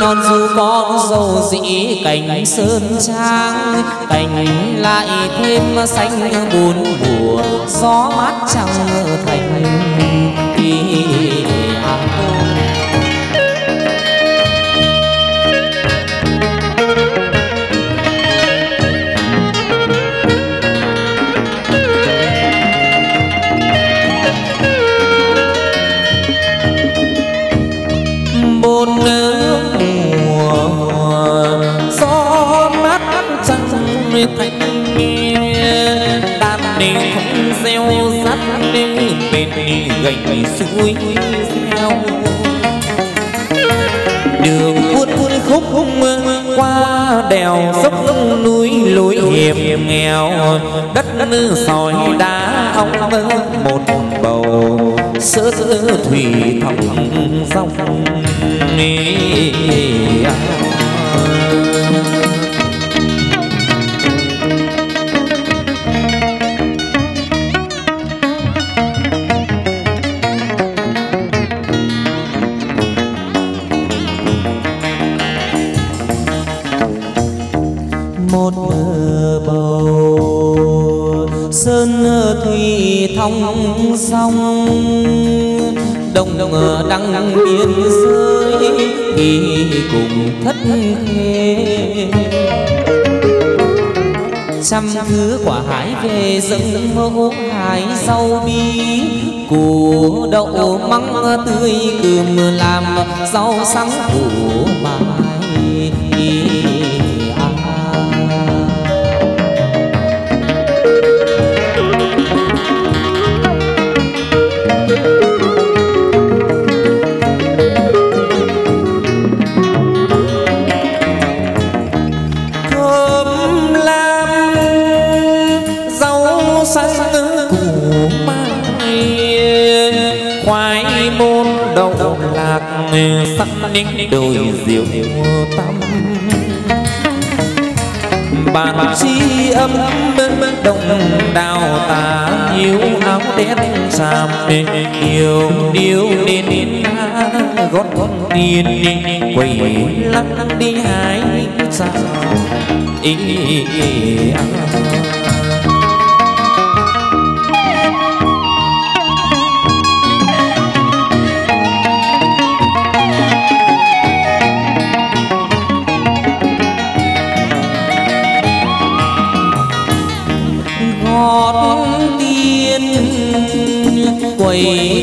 non du có dầu dĩ cành sơn trang, cành lại thêm xanh buồn mùa gió mát chẳng thành đi. Gành suối theo đường buôn buôn khúc qua đèo dốc núi lối hiểm nghèo, đất sỏi đá ong mơ một bầu sữa thủy thòng dòng thong sông đồng đăng biên giới đi cùng thất khê. Trăm thứ quả hái về dâng mẫu hái rau bí củ đậu măng tươi cườm làm rau sáng củ mai. Sắc ninh đồi diệu tâm bàn chi âm đồng đào tà hiếu áo đen sàm yêu điêu nên gót tiền quẩy lăn đi hái sao ý quầy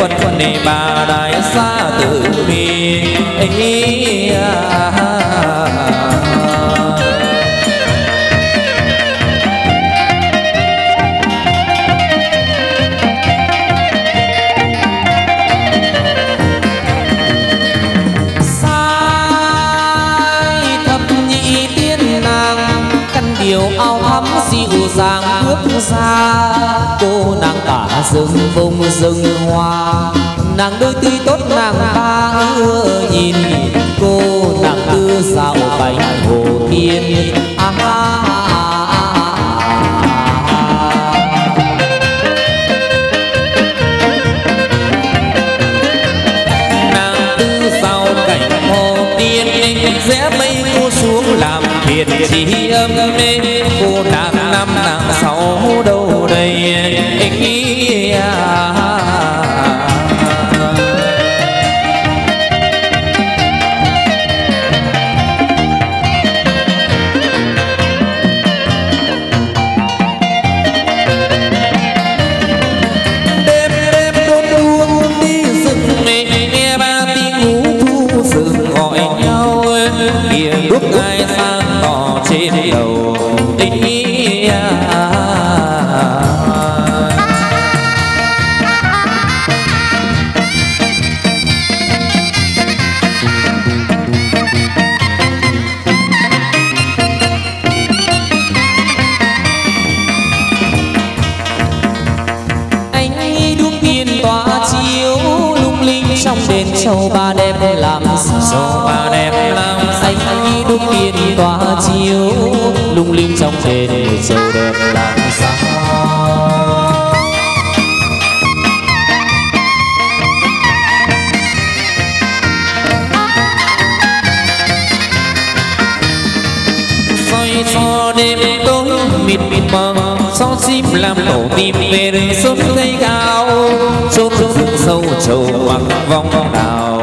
Phật này bà đại xa từ bi ấy. phương xa, cô nàng cả rừng vùng rừng hoa. Nàng đôi tươi tốt nàng ta ưa nhìn, cô nàng tư dạo cánh hồ tiên. Rẽ mây cô xuống làm thiền chỉ âm mê, cô nàng năm nàng sáu đâu đây ý à. Đêm đêm đốt đuông đi rừng nghe ba tiếng ngũ thu rừng gọi nhau. Kìa đúc ai sang tỏ trên đầu tình ý à. Anh ấy đúc biên tỏa chiếu lung linh trong đền châu ba đêm làm sao ba đêm làm. Anh ấy đúc biên tỏa chiếu lung linh trong đền châu đẹp làm sao. Cho đêm tối mịt mịt mờ, gió chim làm nổ tim về đời sốt thấy cao. Chốt rừng sâu trầu quăng vòng vòng đào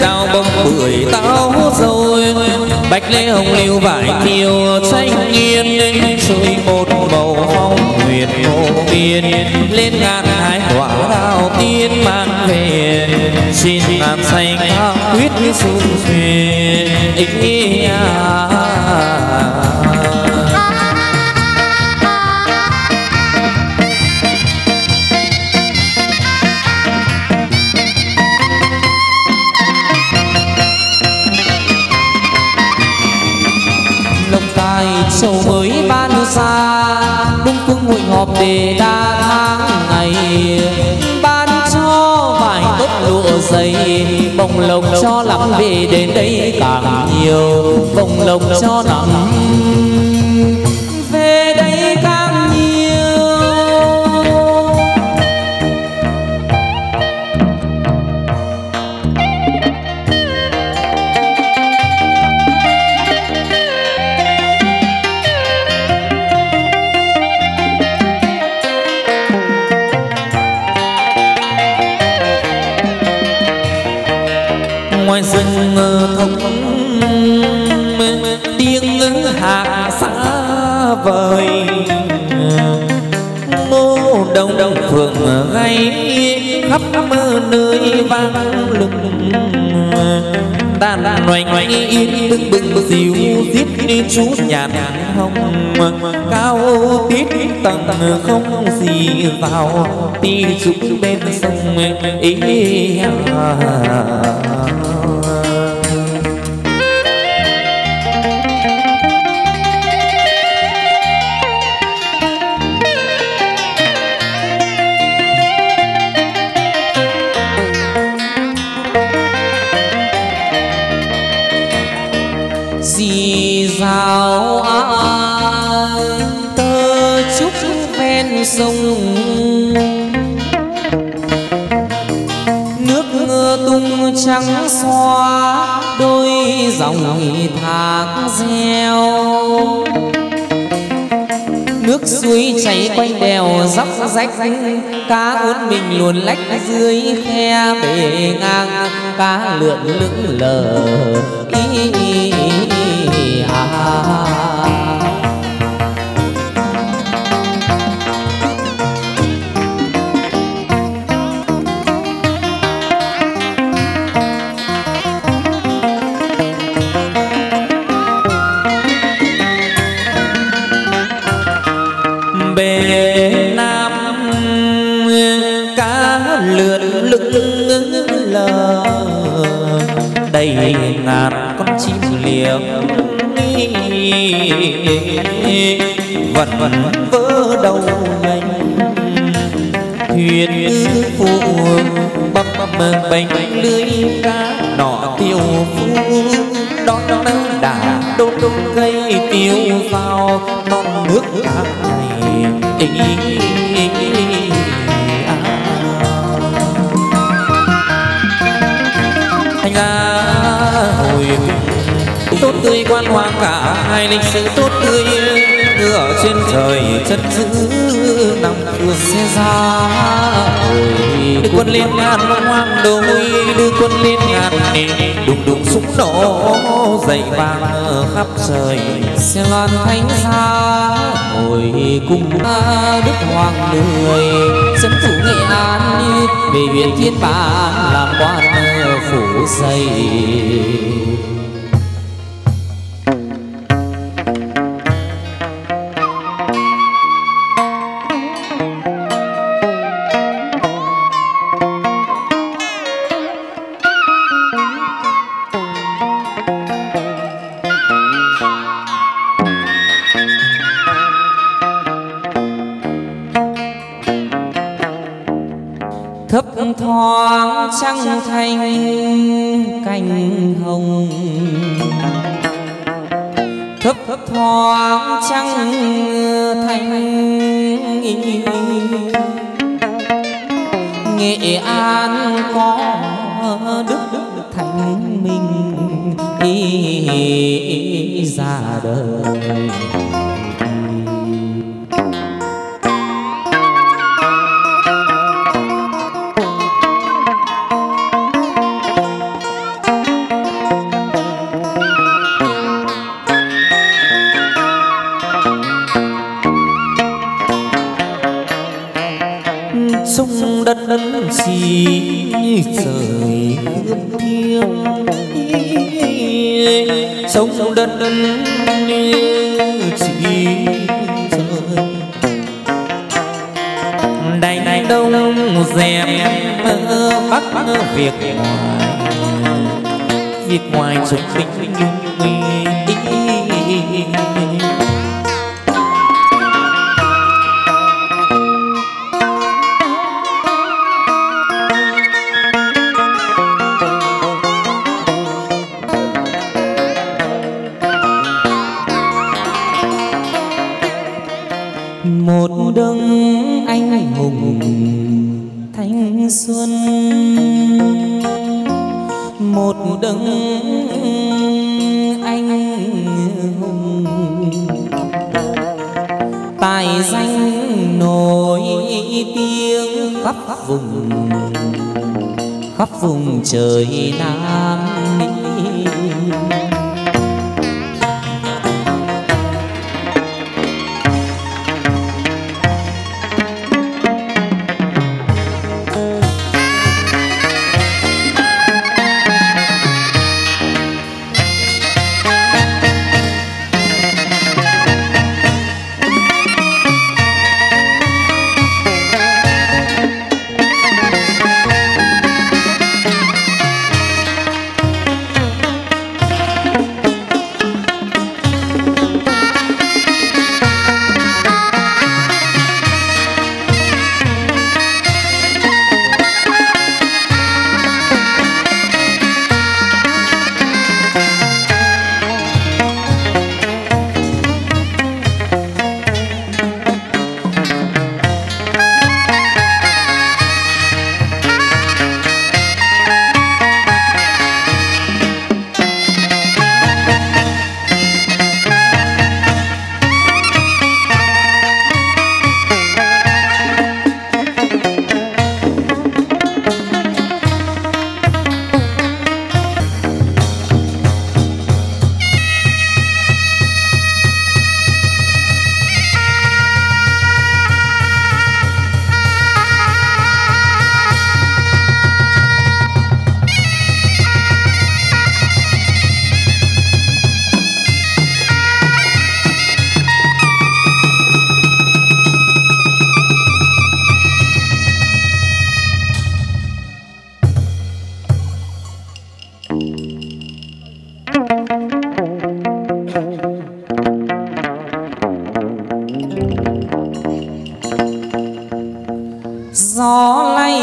dao bông bưởi táo rồi bạch lê hồng liễu vải thiều xanh nghiêng xuôi một bầu phong nguyệt vô biên lên ngàn hái quả đào tiên mang về xin làm xanh huyết xuân về ý à. Châu mới ban xa đông phương hội họp để đa tháng ngày, ban cho vải tốt lụa dày bồng lộc cho lắm về đến đây càng nhiều, bồng lộc cho lắm về đây càng nhiều. Ngoài rừng thông tiếng hạ xã vời, ngô đồng đồng phượng gây khắp nơi vang lừng. Đàn loài yên bưng bưng dịu tiếp đi chú nhàn hồng cao tít tầng không gì vào đi xuống bên sông ý à. Sao an tơ trúc ven sông, nước mưa tung trắng xóa đôi dòng thác reo, nước suối chảy quanh đèo dốc rách, cá cuốn mình luồn lách dưới khe bể ngang, cá lượn lững lờ đầy ngàn con chim liềm vần vần vỡ đầu anh thuyền phụ bắp bềnh lưới cá nọ tiêu phu đón nắng đã đôn đôn cây tiêu vào non nước tháng ngày. Tốt tươi quan hoàng cả hai linh sự tốt tươi ngựa trên trời chân giữ nằm đường xe ra đưa quân lên ngàn hoang đôi đưa quân lên ngàn đùng đùng súng nổ dậy vàng khắp trời xe loan thánh xa hồi cung đức hoàng người dân thủ Nghệ An về huyện Thiên Bản làm quan phủ xây. Thoáng trăng thanh cành hồng, thấp thoáng trăng thanh Nghệ An có đức thánh minh ý ra đời. Trời thương thiêng sống đất như chỉ trời đành này đông dèm bắc việc ngoài chúng mình vùng trời Nam gió lay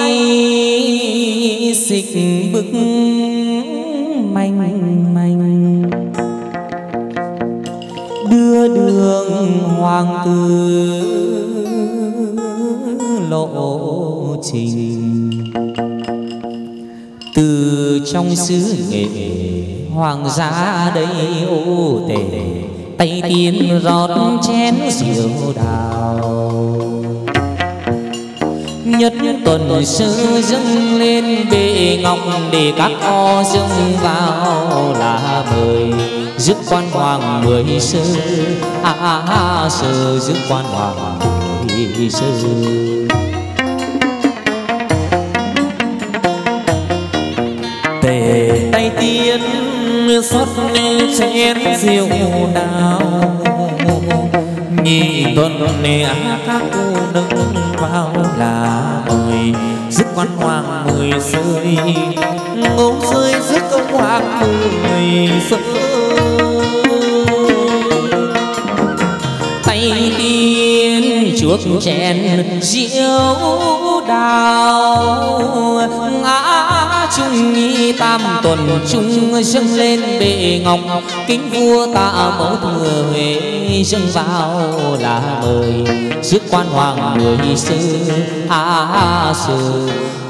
xịch bức manh manh, đưa đường hoàng tử lộ trình. Từ trong xứ nghệ hoàng gia đây ô tể, tay tiên rót chén rượu đào. Nhất tuần sơ dâng lên bệ ngọc để các o dâng vào là mời. Dứt quan hoàng mười sơ, sơ dứt quan hoàng mười sơ. Tề tay tiên xuất chén rượu đào, nhị tuần nè các cô nâng vào là mời. Dứt quan hoàng mười rơi, ngô rơi dứt ông hoàng mười rơi. Tay tiên chuốc chén rượu đào, ngã chung nghi tam tuần chung dâng lên bệ ngọc. Kính vua tạ mẫu thừa Huế dâng vào là mời. Dứt quan hoàng mười sơ, sơ,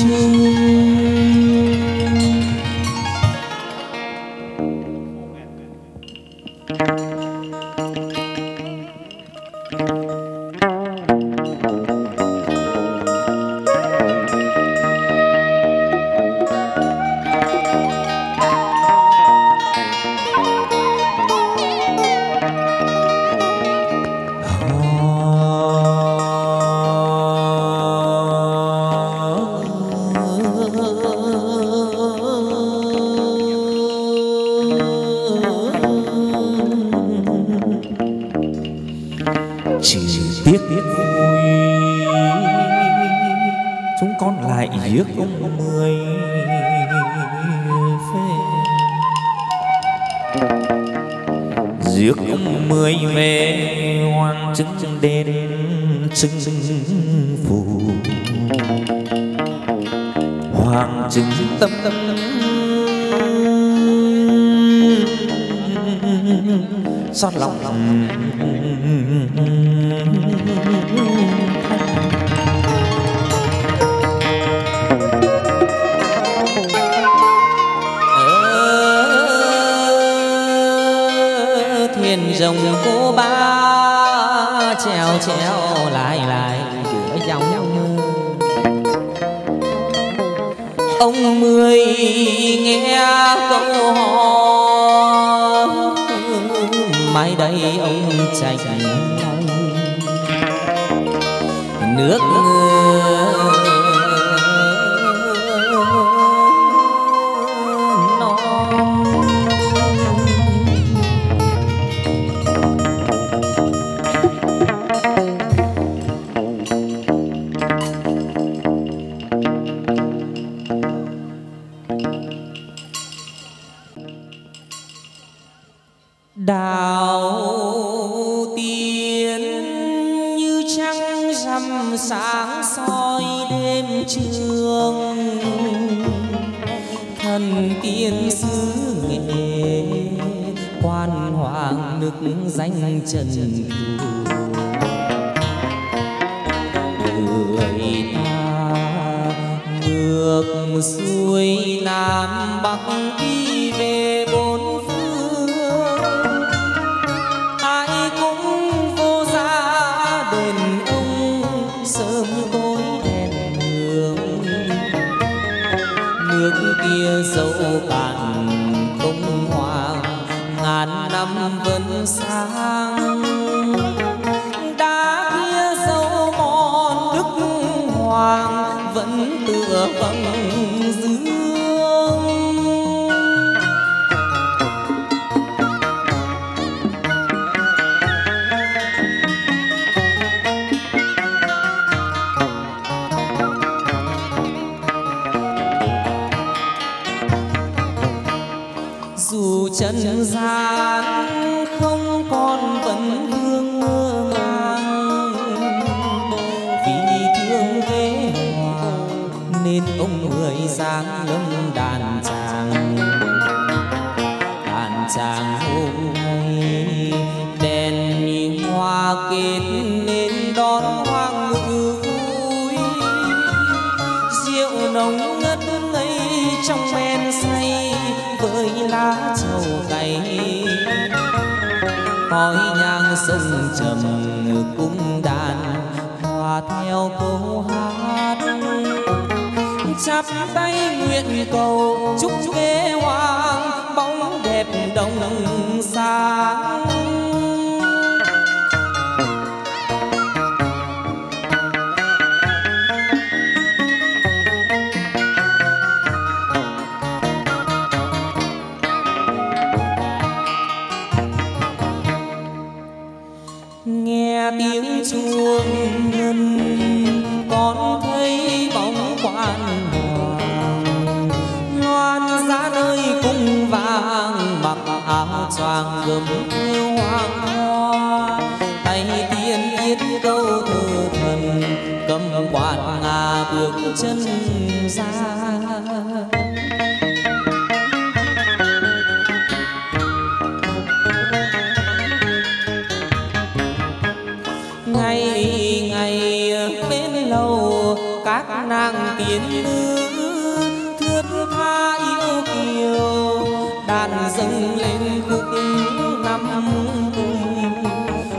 chung. Xót lòng thuyền rồng cô ba trèo trèo lại lại giữa dòng. Ông mười nghe câu hò mai đây ông chạy nước non. Đào tiên như trăng rằm sáng soi đêm trường, thần tiên xứ nghệ quan hoàng nước danh trần người ta. Ngược xuôi nam bắc đi về bốn dẫu cạn không hoàng ngàn năm vẫn sáng. Đá kia dẫu mòn đức hoàng vẫn tựa vầng dương. Dù trần gian không có khói nhang sông trầm cung đàn hòa theo câu hát, chắp tay nguyện cầu chúc ghế hoàng bóng đẹp đồng sáng. Tiếng chuông ngân con thấy bóng quan hoàng, Loan ra nơi cung vàng mặc áo choàng gấm thêu hoàng hoa, tay tiên viết câu thơ thần cầm quạt ngà bước chân ra. Các nàng tiên nữ thướt tha yêu kiều, đàn dâng lên khúc năm cùng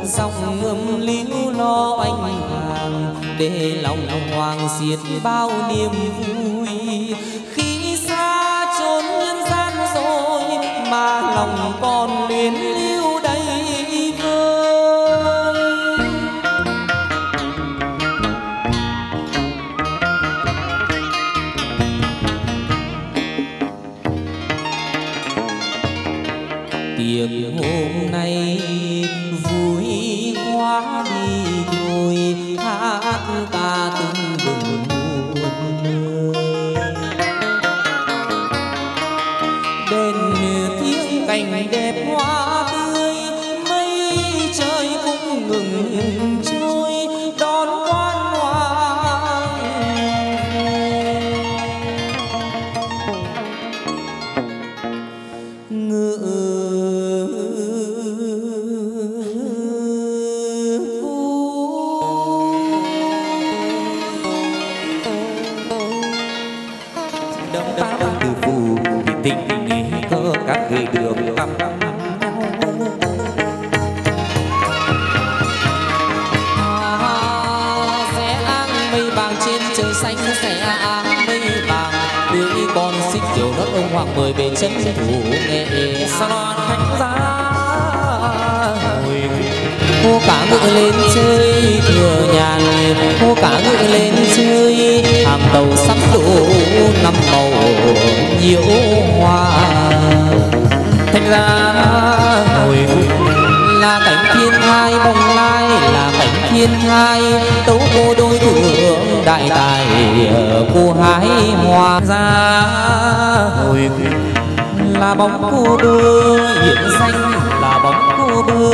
dòng ngâm líu lo anh hàng, để lòng hoàng xiết bao niềm vui. Khi xa chốn nhân gian rồi mà lòng còn luyến lưu đây tiệc hôm nay vui quá đi thôi, hát ca từng bừng buồn bên tiếng cảnh đẹp hoa tươi, mây trời cũng ngừng trôi đón quan hoàng ngự. Hoàng mời về chân thủ nghệ sao Loan khánh giá hô cả ngựa lên chơi thừa nhàn, hô cả ngựa lên chơi hàng đầu sắm đổ năm màu nhiễu hoa. Thành ra là cảnh thiên hai bồng lai, là cảnh thiên hai tấu cô đôi thượng đại tài cô hái hoa ra. Hồi là bóng cô bơ hiện danh, là bóng cô bơ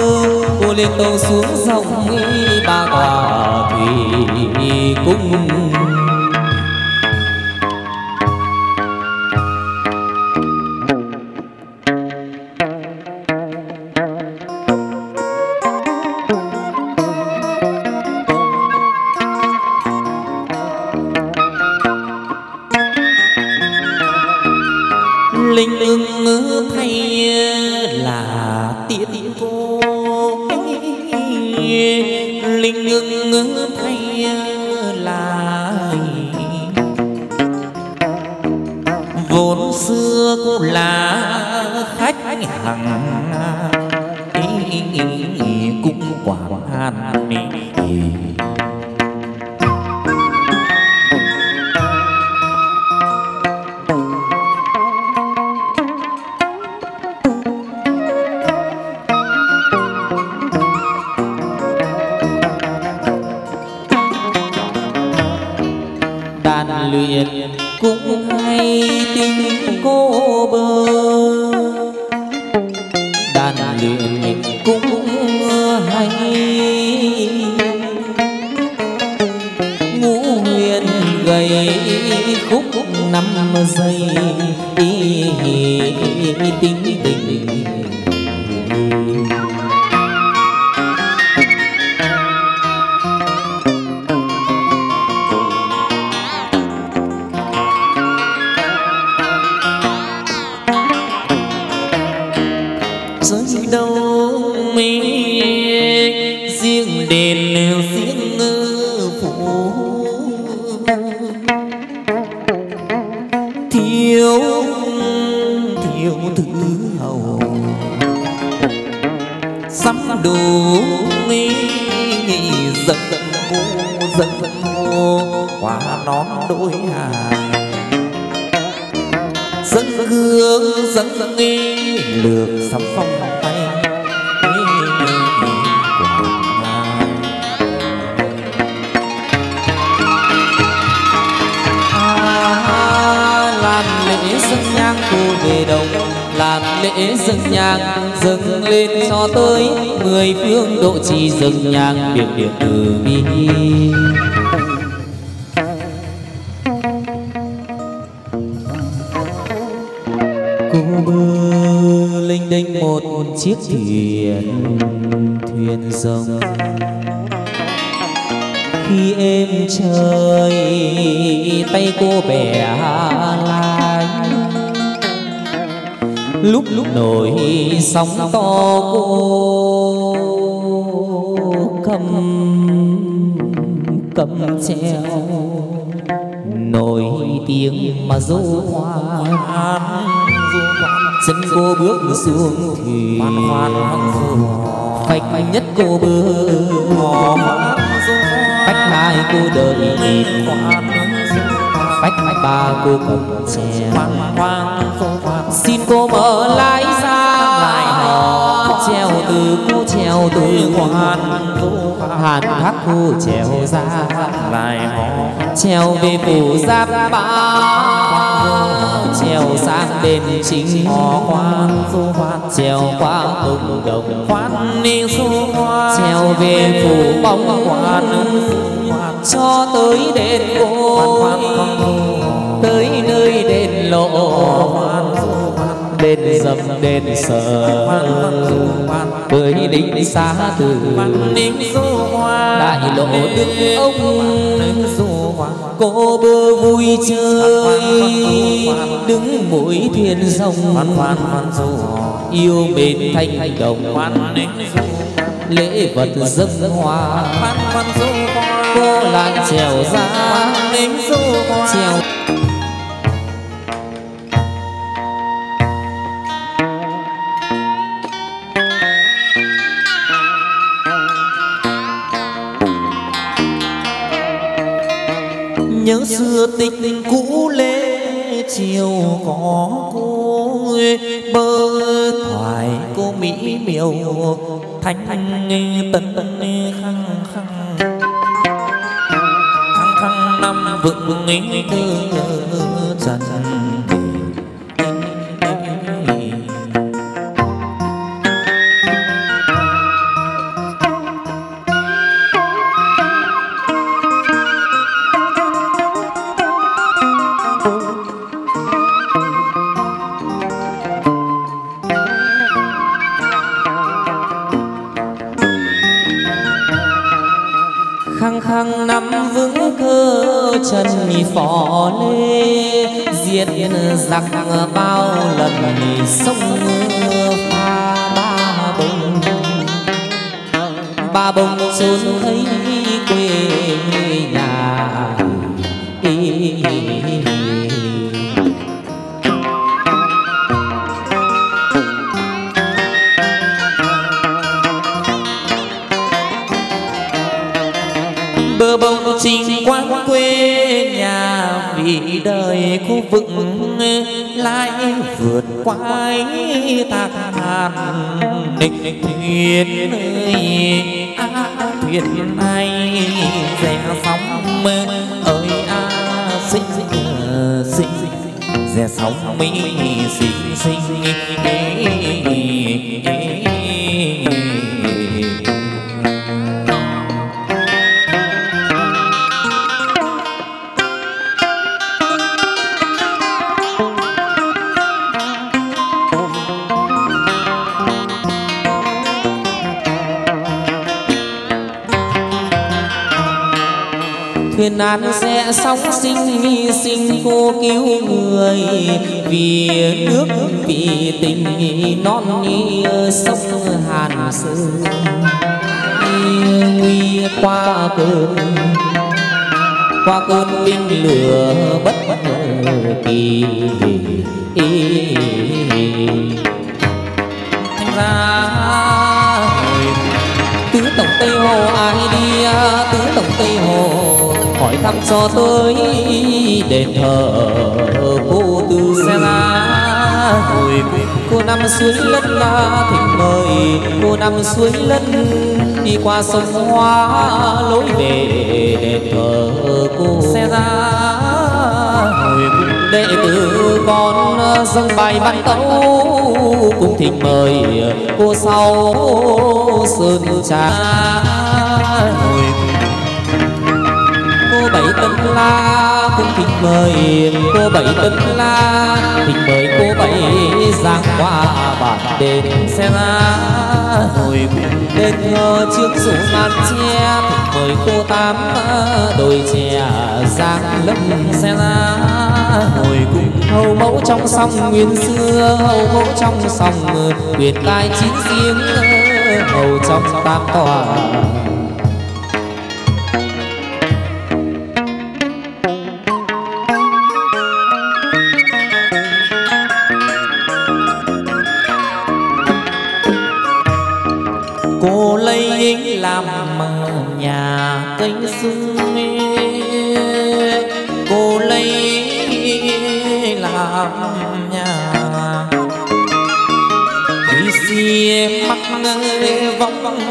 cô lên tàu xuống dòng ba tòa thủy cung. Linh ưng thay là tiễn cô, linh ưng thay là vốn xưa cô là khách hàng cũng quản hàn. Đàn luyện cũng hay tình cô bơ, đàn luyện cũng hay Sóng to cô cầm treo nổi tiếng mà dấu hoa chân cô bước xuống thì phách nhất cô bước phách hai cô đợi nhìn phách ba cô cùng treo xin cô mở lái ra treo từ cô treo từ hoàn hàn khắc cô treo ra lại treo về phủ giáp ba treo sang bên chính quan treo qua cộng đồng quan treo về phủ bóng quan cho tới đền côi tới nơi đền lộ đền dầm đền sở với đỉnh xa từ đại lộ đức ông cô bơ vui chơi đứng mũi thiên sông yêu mến thanh đồng lễ vật dâng hoa cô lại trèo ra trèo nhớ xưa tình cũ lễ chiều có cô bơ thoại cô mỹ miều thanh thanh tận khăng khăng khăng khăng năm vượng nghinh cơ trần chân phỏ lê diệt giặc bao lần sông pha ba bông trốn thấy quê nhà bờ bông trình quang quê vì đời khu vực lại vượt qua ấy ta than định thuyền ơi á thuyền này rẽ sóng mơ ơi á xinh xinh rẽ sóng mỹ xinh xinh thuyền nan sẽ sóng sinh, hy sinh cô cứu người vì nước vì tình non như sông Hàn Sơn. Nguy qua cơn binh lửa bất kỳ ra tứ tổng Tây Hồ ai đi, tứ tổng Tây Hồ hỏi thăm cho tới đền thờ cô Tư Xe La. Hồi cô năm suối Lân La thỉnh mời cô năm suối Lân đi qua sông Hóa lối về đền thờ cô Xe La. Đệ tử con dâng bài văn tấu cũng thỉnh mời cô sau sơn trà. Cô Bảy Tân La cũng thỉnh mời cô Bảy Tân La, thỉnh mời cô Bảy giảng qua bản đền Xe La. Hồi đền thờ trước rủ màn tre thỉnh mời cô Tám đồi chè giảng lâm Xe La. Hồi hầu mẫu trong sông nguyên xưa, hầu mẫu trong sông tuyệt tài chín riêng, hầu trong tam tòa cô lấy yến làm nhà cánh sương. Cô lấy làm nhà đi xe mắc ngơi vong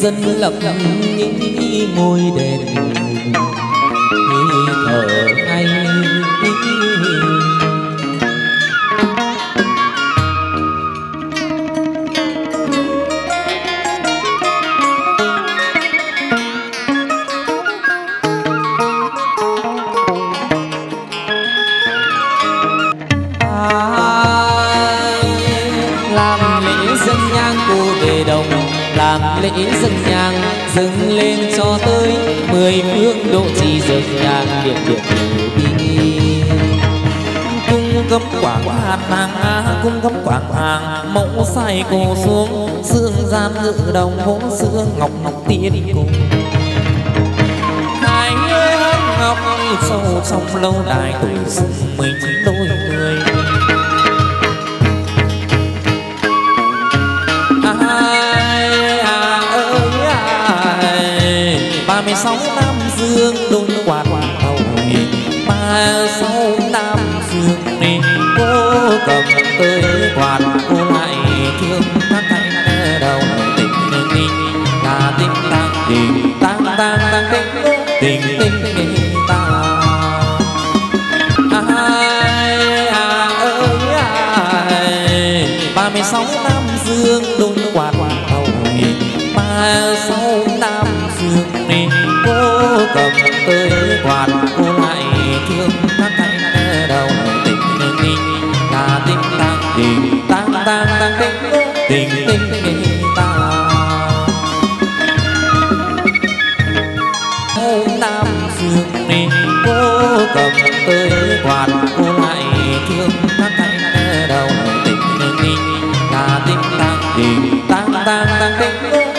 Dân lập nghĩ ngôi đền nghĩ thở hay làm lễ dân nhang cô về đồng, làm lễ dâng nhang dâng lên cho tới 10 phương độ trì dâng nhang điểm điểm đi. Cung cấp quảng hạt nàng, cung cấp quảng hàng mẫu sai cô xuống dương gian dự đồng phố xưa ngọc ngọc tiên cùng hai người hâm ngọc sâu trong lâu đài tuổi xưa mình đôi người. Sáu Nam Dương đôi quạt hồng, 36 Nam Dương này cô cầm tới quạt cô lại thương các anh đầu tình tình ta tình tăng tình tình ta ai ơi. 36 Nam Dương đôi quạt hồng, 36 Nam Dương này cô cầm tới quạt cô lại thương các anh đầu tình tình ta tình tăng tình tình ta. Nam Dương này cô cầm tới quạt cô lại thương các anh đầu tình tình ta tình tăng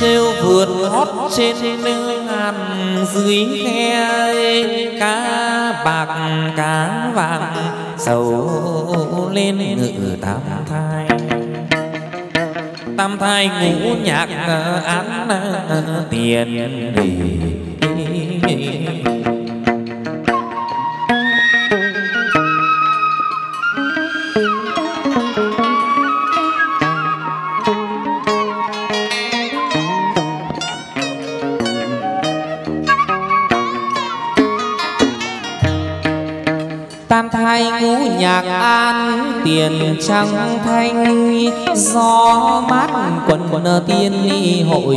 rêu vượt hót trên nương ngàn dưới khe cá bạc cá vàng sầu lên ngự tam thai. Tam thai ngũ nhạc án tiền đề. Tam thai ngũ nhạc an tiền trăng thanh gió mát quần quần tiên hội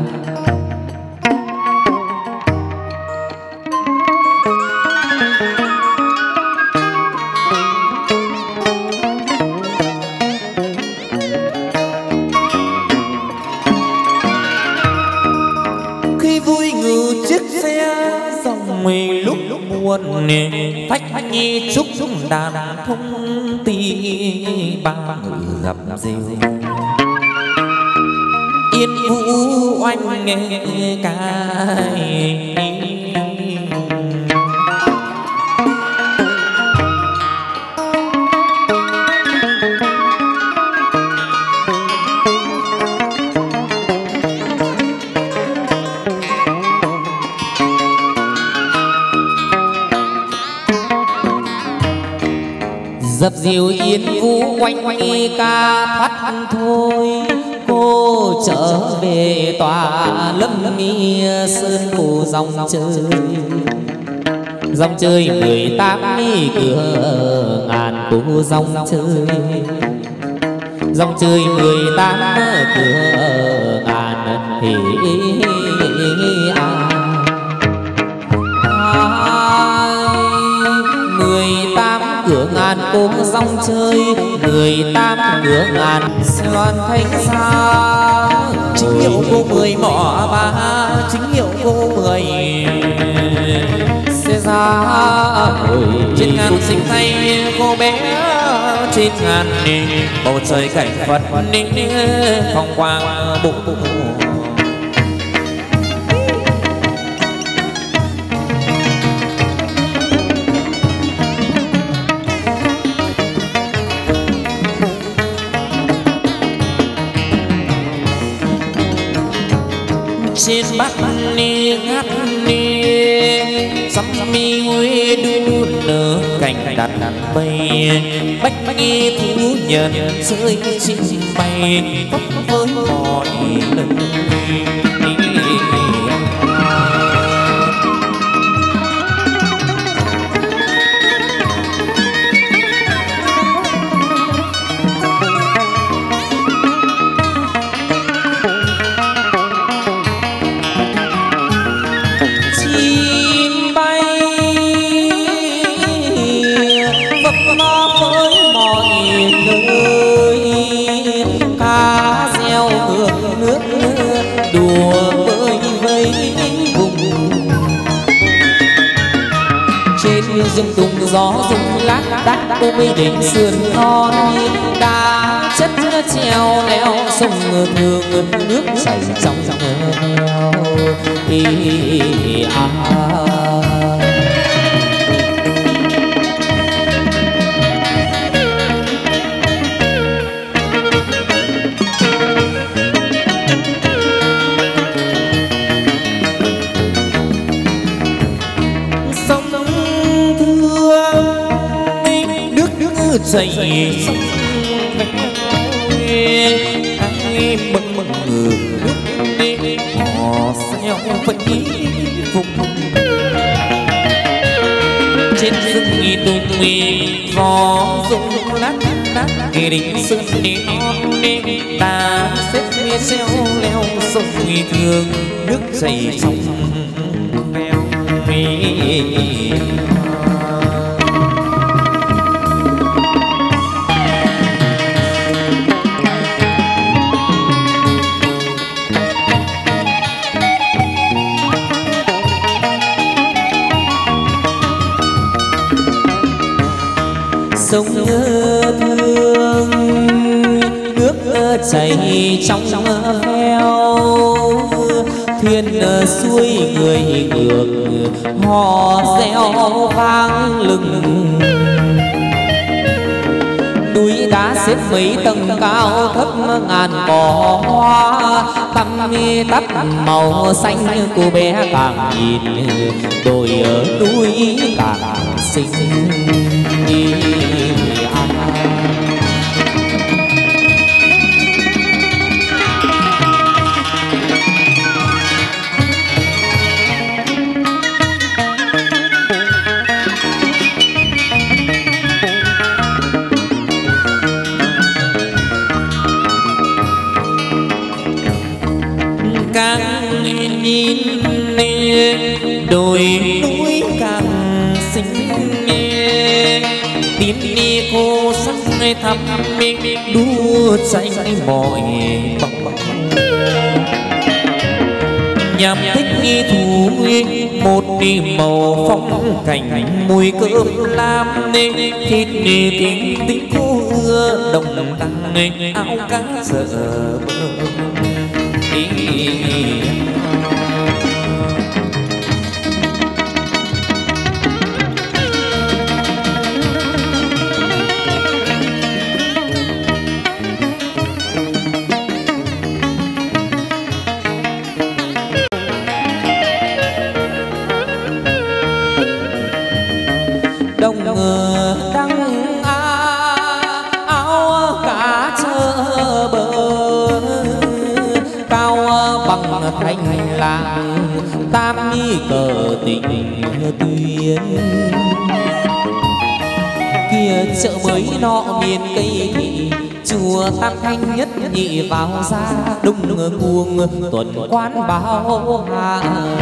phách nhi trúc đàn thông ti ba ngự dập rêu yên vũ oanh nghe cái dập diều yên vũ quanh quanh ca thoát thôi cô trở về tòa lâm mi sơn phủ dòng chơi. Dòng chơi 18 cửa ngàn cô dòng chơi. Dòng chơi 18 cửa ngàn hỉ à. Ngàn cốm rong chơi 18 cửa ngàn xoan thanh xa chính hiệu cô 10 mỏ ba chính hiệu cô 10 xe ra trên ngàn xinh tay cô bé trên ngàn bầu trời cảnh Phật ninh phong quang bụng trên bát ni ngát ni sắm mi huế đu nở cảnh đặt bay bách bách nghi thú nhận rơi xin bay tóc với mọi lần. Dung tung gió rung lát đát cô mới đến sườn non đa chất treo leo sông thường nước chảy trong eo thì dậy sông về ai mừng mừng nước đi họ xeo vẫn vùng trên rừng nghi tùng nghi vò rung lát đát kỳ đình sương đi non đi ta xếp nghe xeo leo sông nghi thường nước dậy sông veo về. sông thương nước chảy trong veo, thuyền xuôi người ngược hò reo vang lừng. Núi đá xếp mấy tầng cao thấp ngàn cỏ hoa, tăm tắp màu xanh cô bé càng nhìn đồi ở núi càng xinh. Càng nhìn đồi núi càng xinh, tin đi cô sắc thắm đua chạy mọi bóng. Nhằm thích nghi thú một đi màu phong cảnh mùi cơm lam nên thịt tính tính cô đồng đăng áo cá dở đồng đăng áo cá chơ bờ bằng thành làng tam mi cờ tình tuyến. Kia chợ mới nọ miền cây thị chùa tam thanh nhất nhị vào ra đông ngờ cuồng tuần quán báo hàng.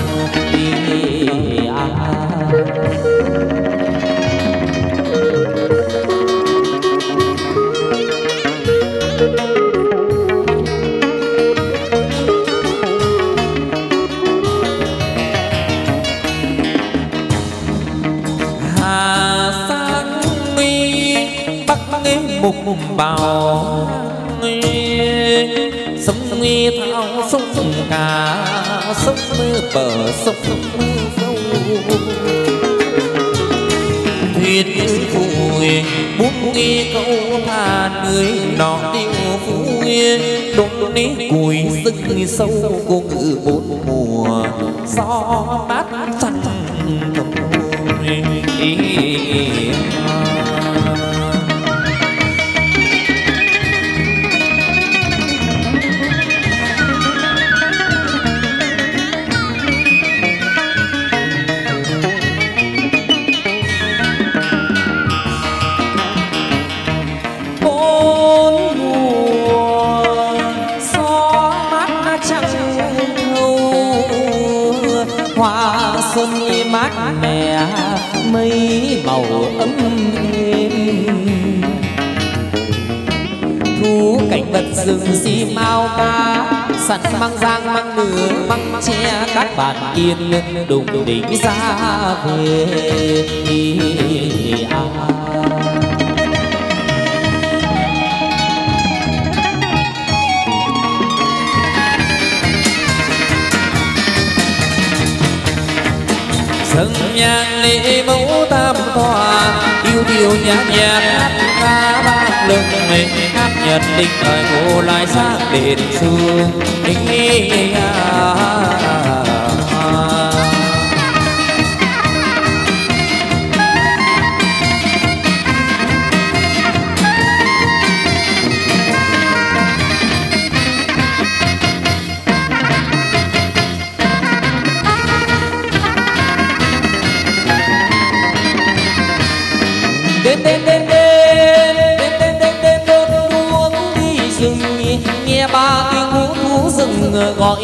Mục bào sống nghi thao sống cả sống mưa bờ sống mưa dâu thuyền phùi bút nghi câu thà người nọ tiêu phùi đốt ní cùi sức sâu cô ngự bốn mùa gió mát chẳng mát mẻ mây màu ấm êm. Thú cảnh vật rừng xi mau ca sẵn măng giang măng nửa măng tre các bạn yên đùng đỉnh ra về sân nhạc lễ mẫu tam tòa yêu điều nhạc nhạc ta bác lưng mình hát nhật định thời ngô lại sang đền xuông đinh gọi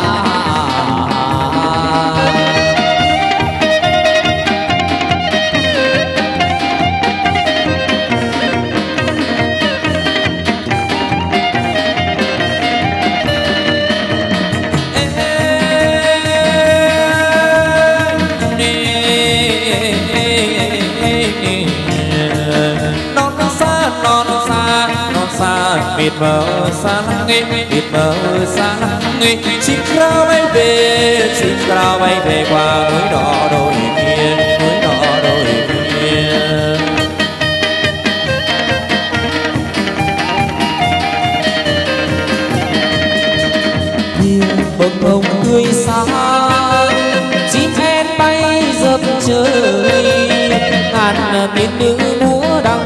mịt mờ xa lắng nghe, mịt mờ xa lắng nghe. Chim cào bay về qua núi đỏ đồi kia, núi đỏ đồi kia. Thiên bồng bồng tươi sáng, chim én bay dập trời. Ngàn tiên nữ múa đăng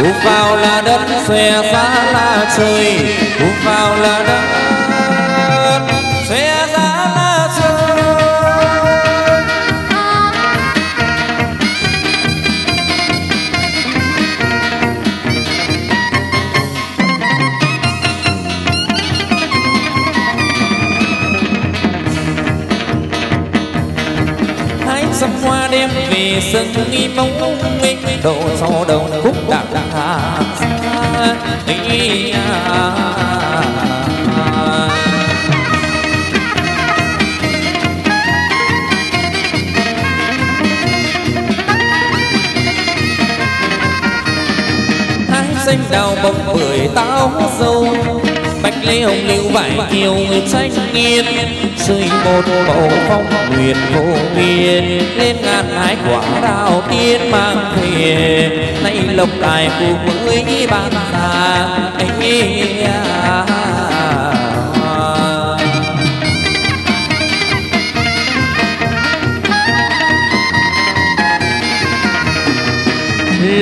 Hút vào là đất xòe ra là trời, hút vào là đất xòe ra là trời. Hái sắm hoa đem về sân nghi mông nghênh độ sau đầu khúc đạc thả đi. Hái xanh đào bông bưởi táo dâu, bạch lê hồng lưu vải kiều người tranh nghiên. Chơi một bầu phong nguyện vô biên, lên ngàn hái quả đào tiên mang thuyền. Nay lộc tài phù mới ban ta anh nghe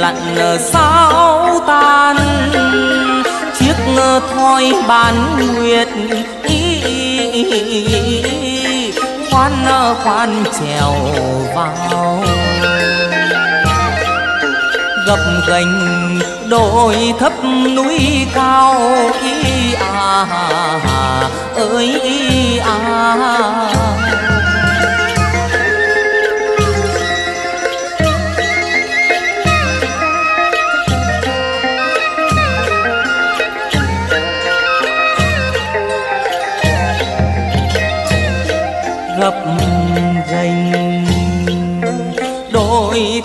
Lặn sao tan chiếc thoi bán nguyệt khoan khoan trèo vào gập ghềnh đồi thấp núi cao ý à ơi ý à. Gập ghềnh đồi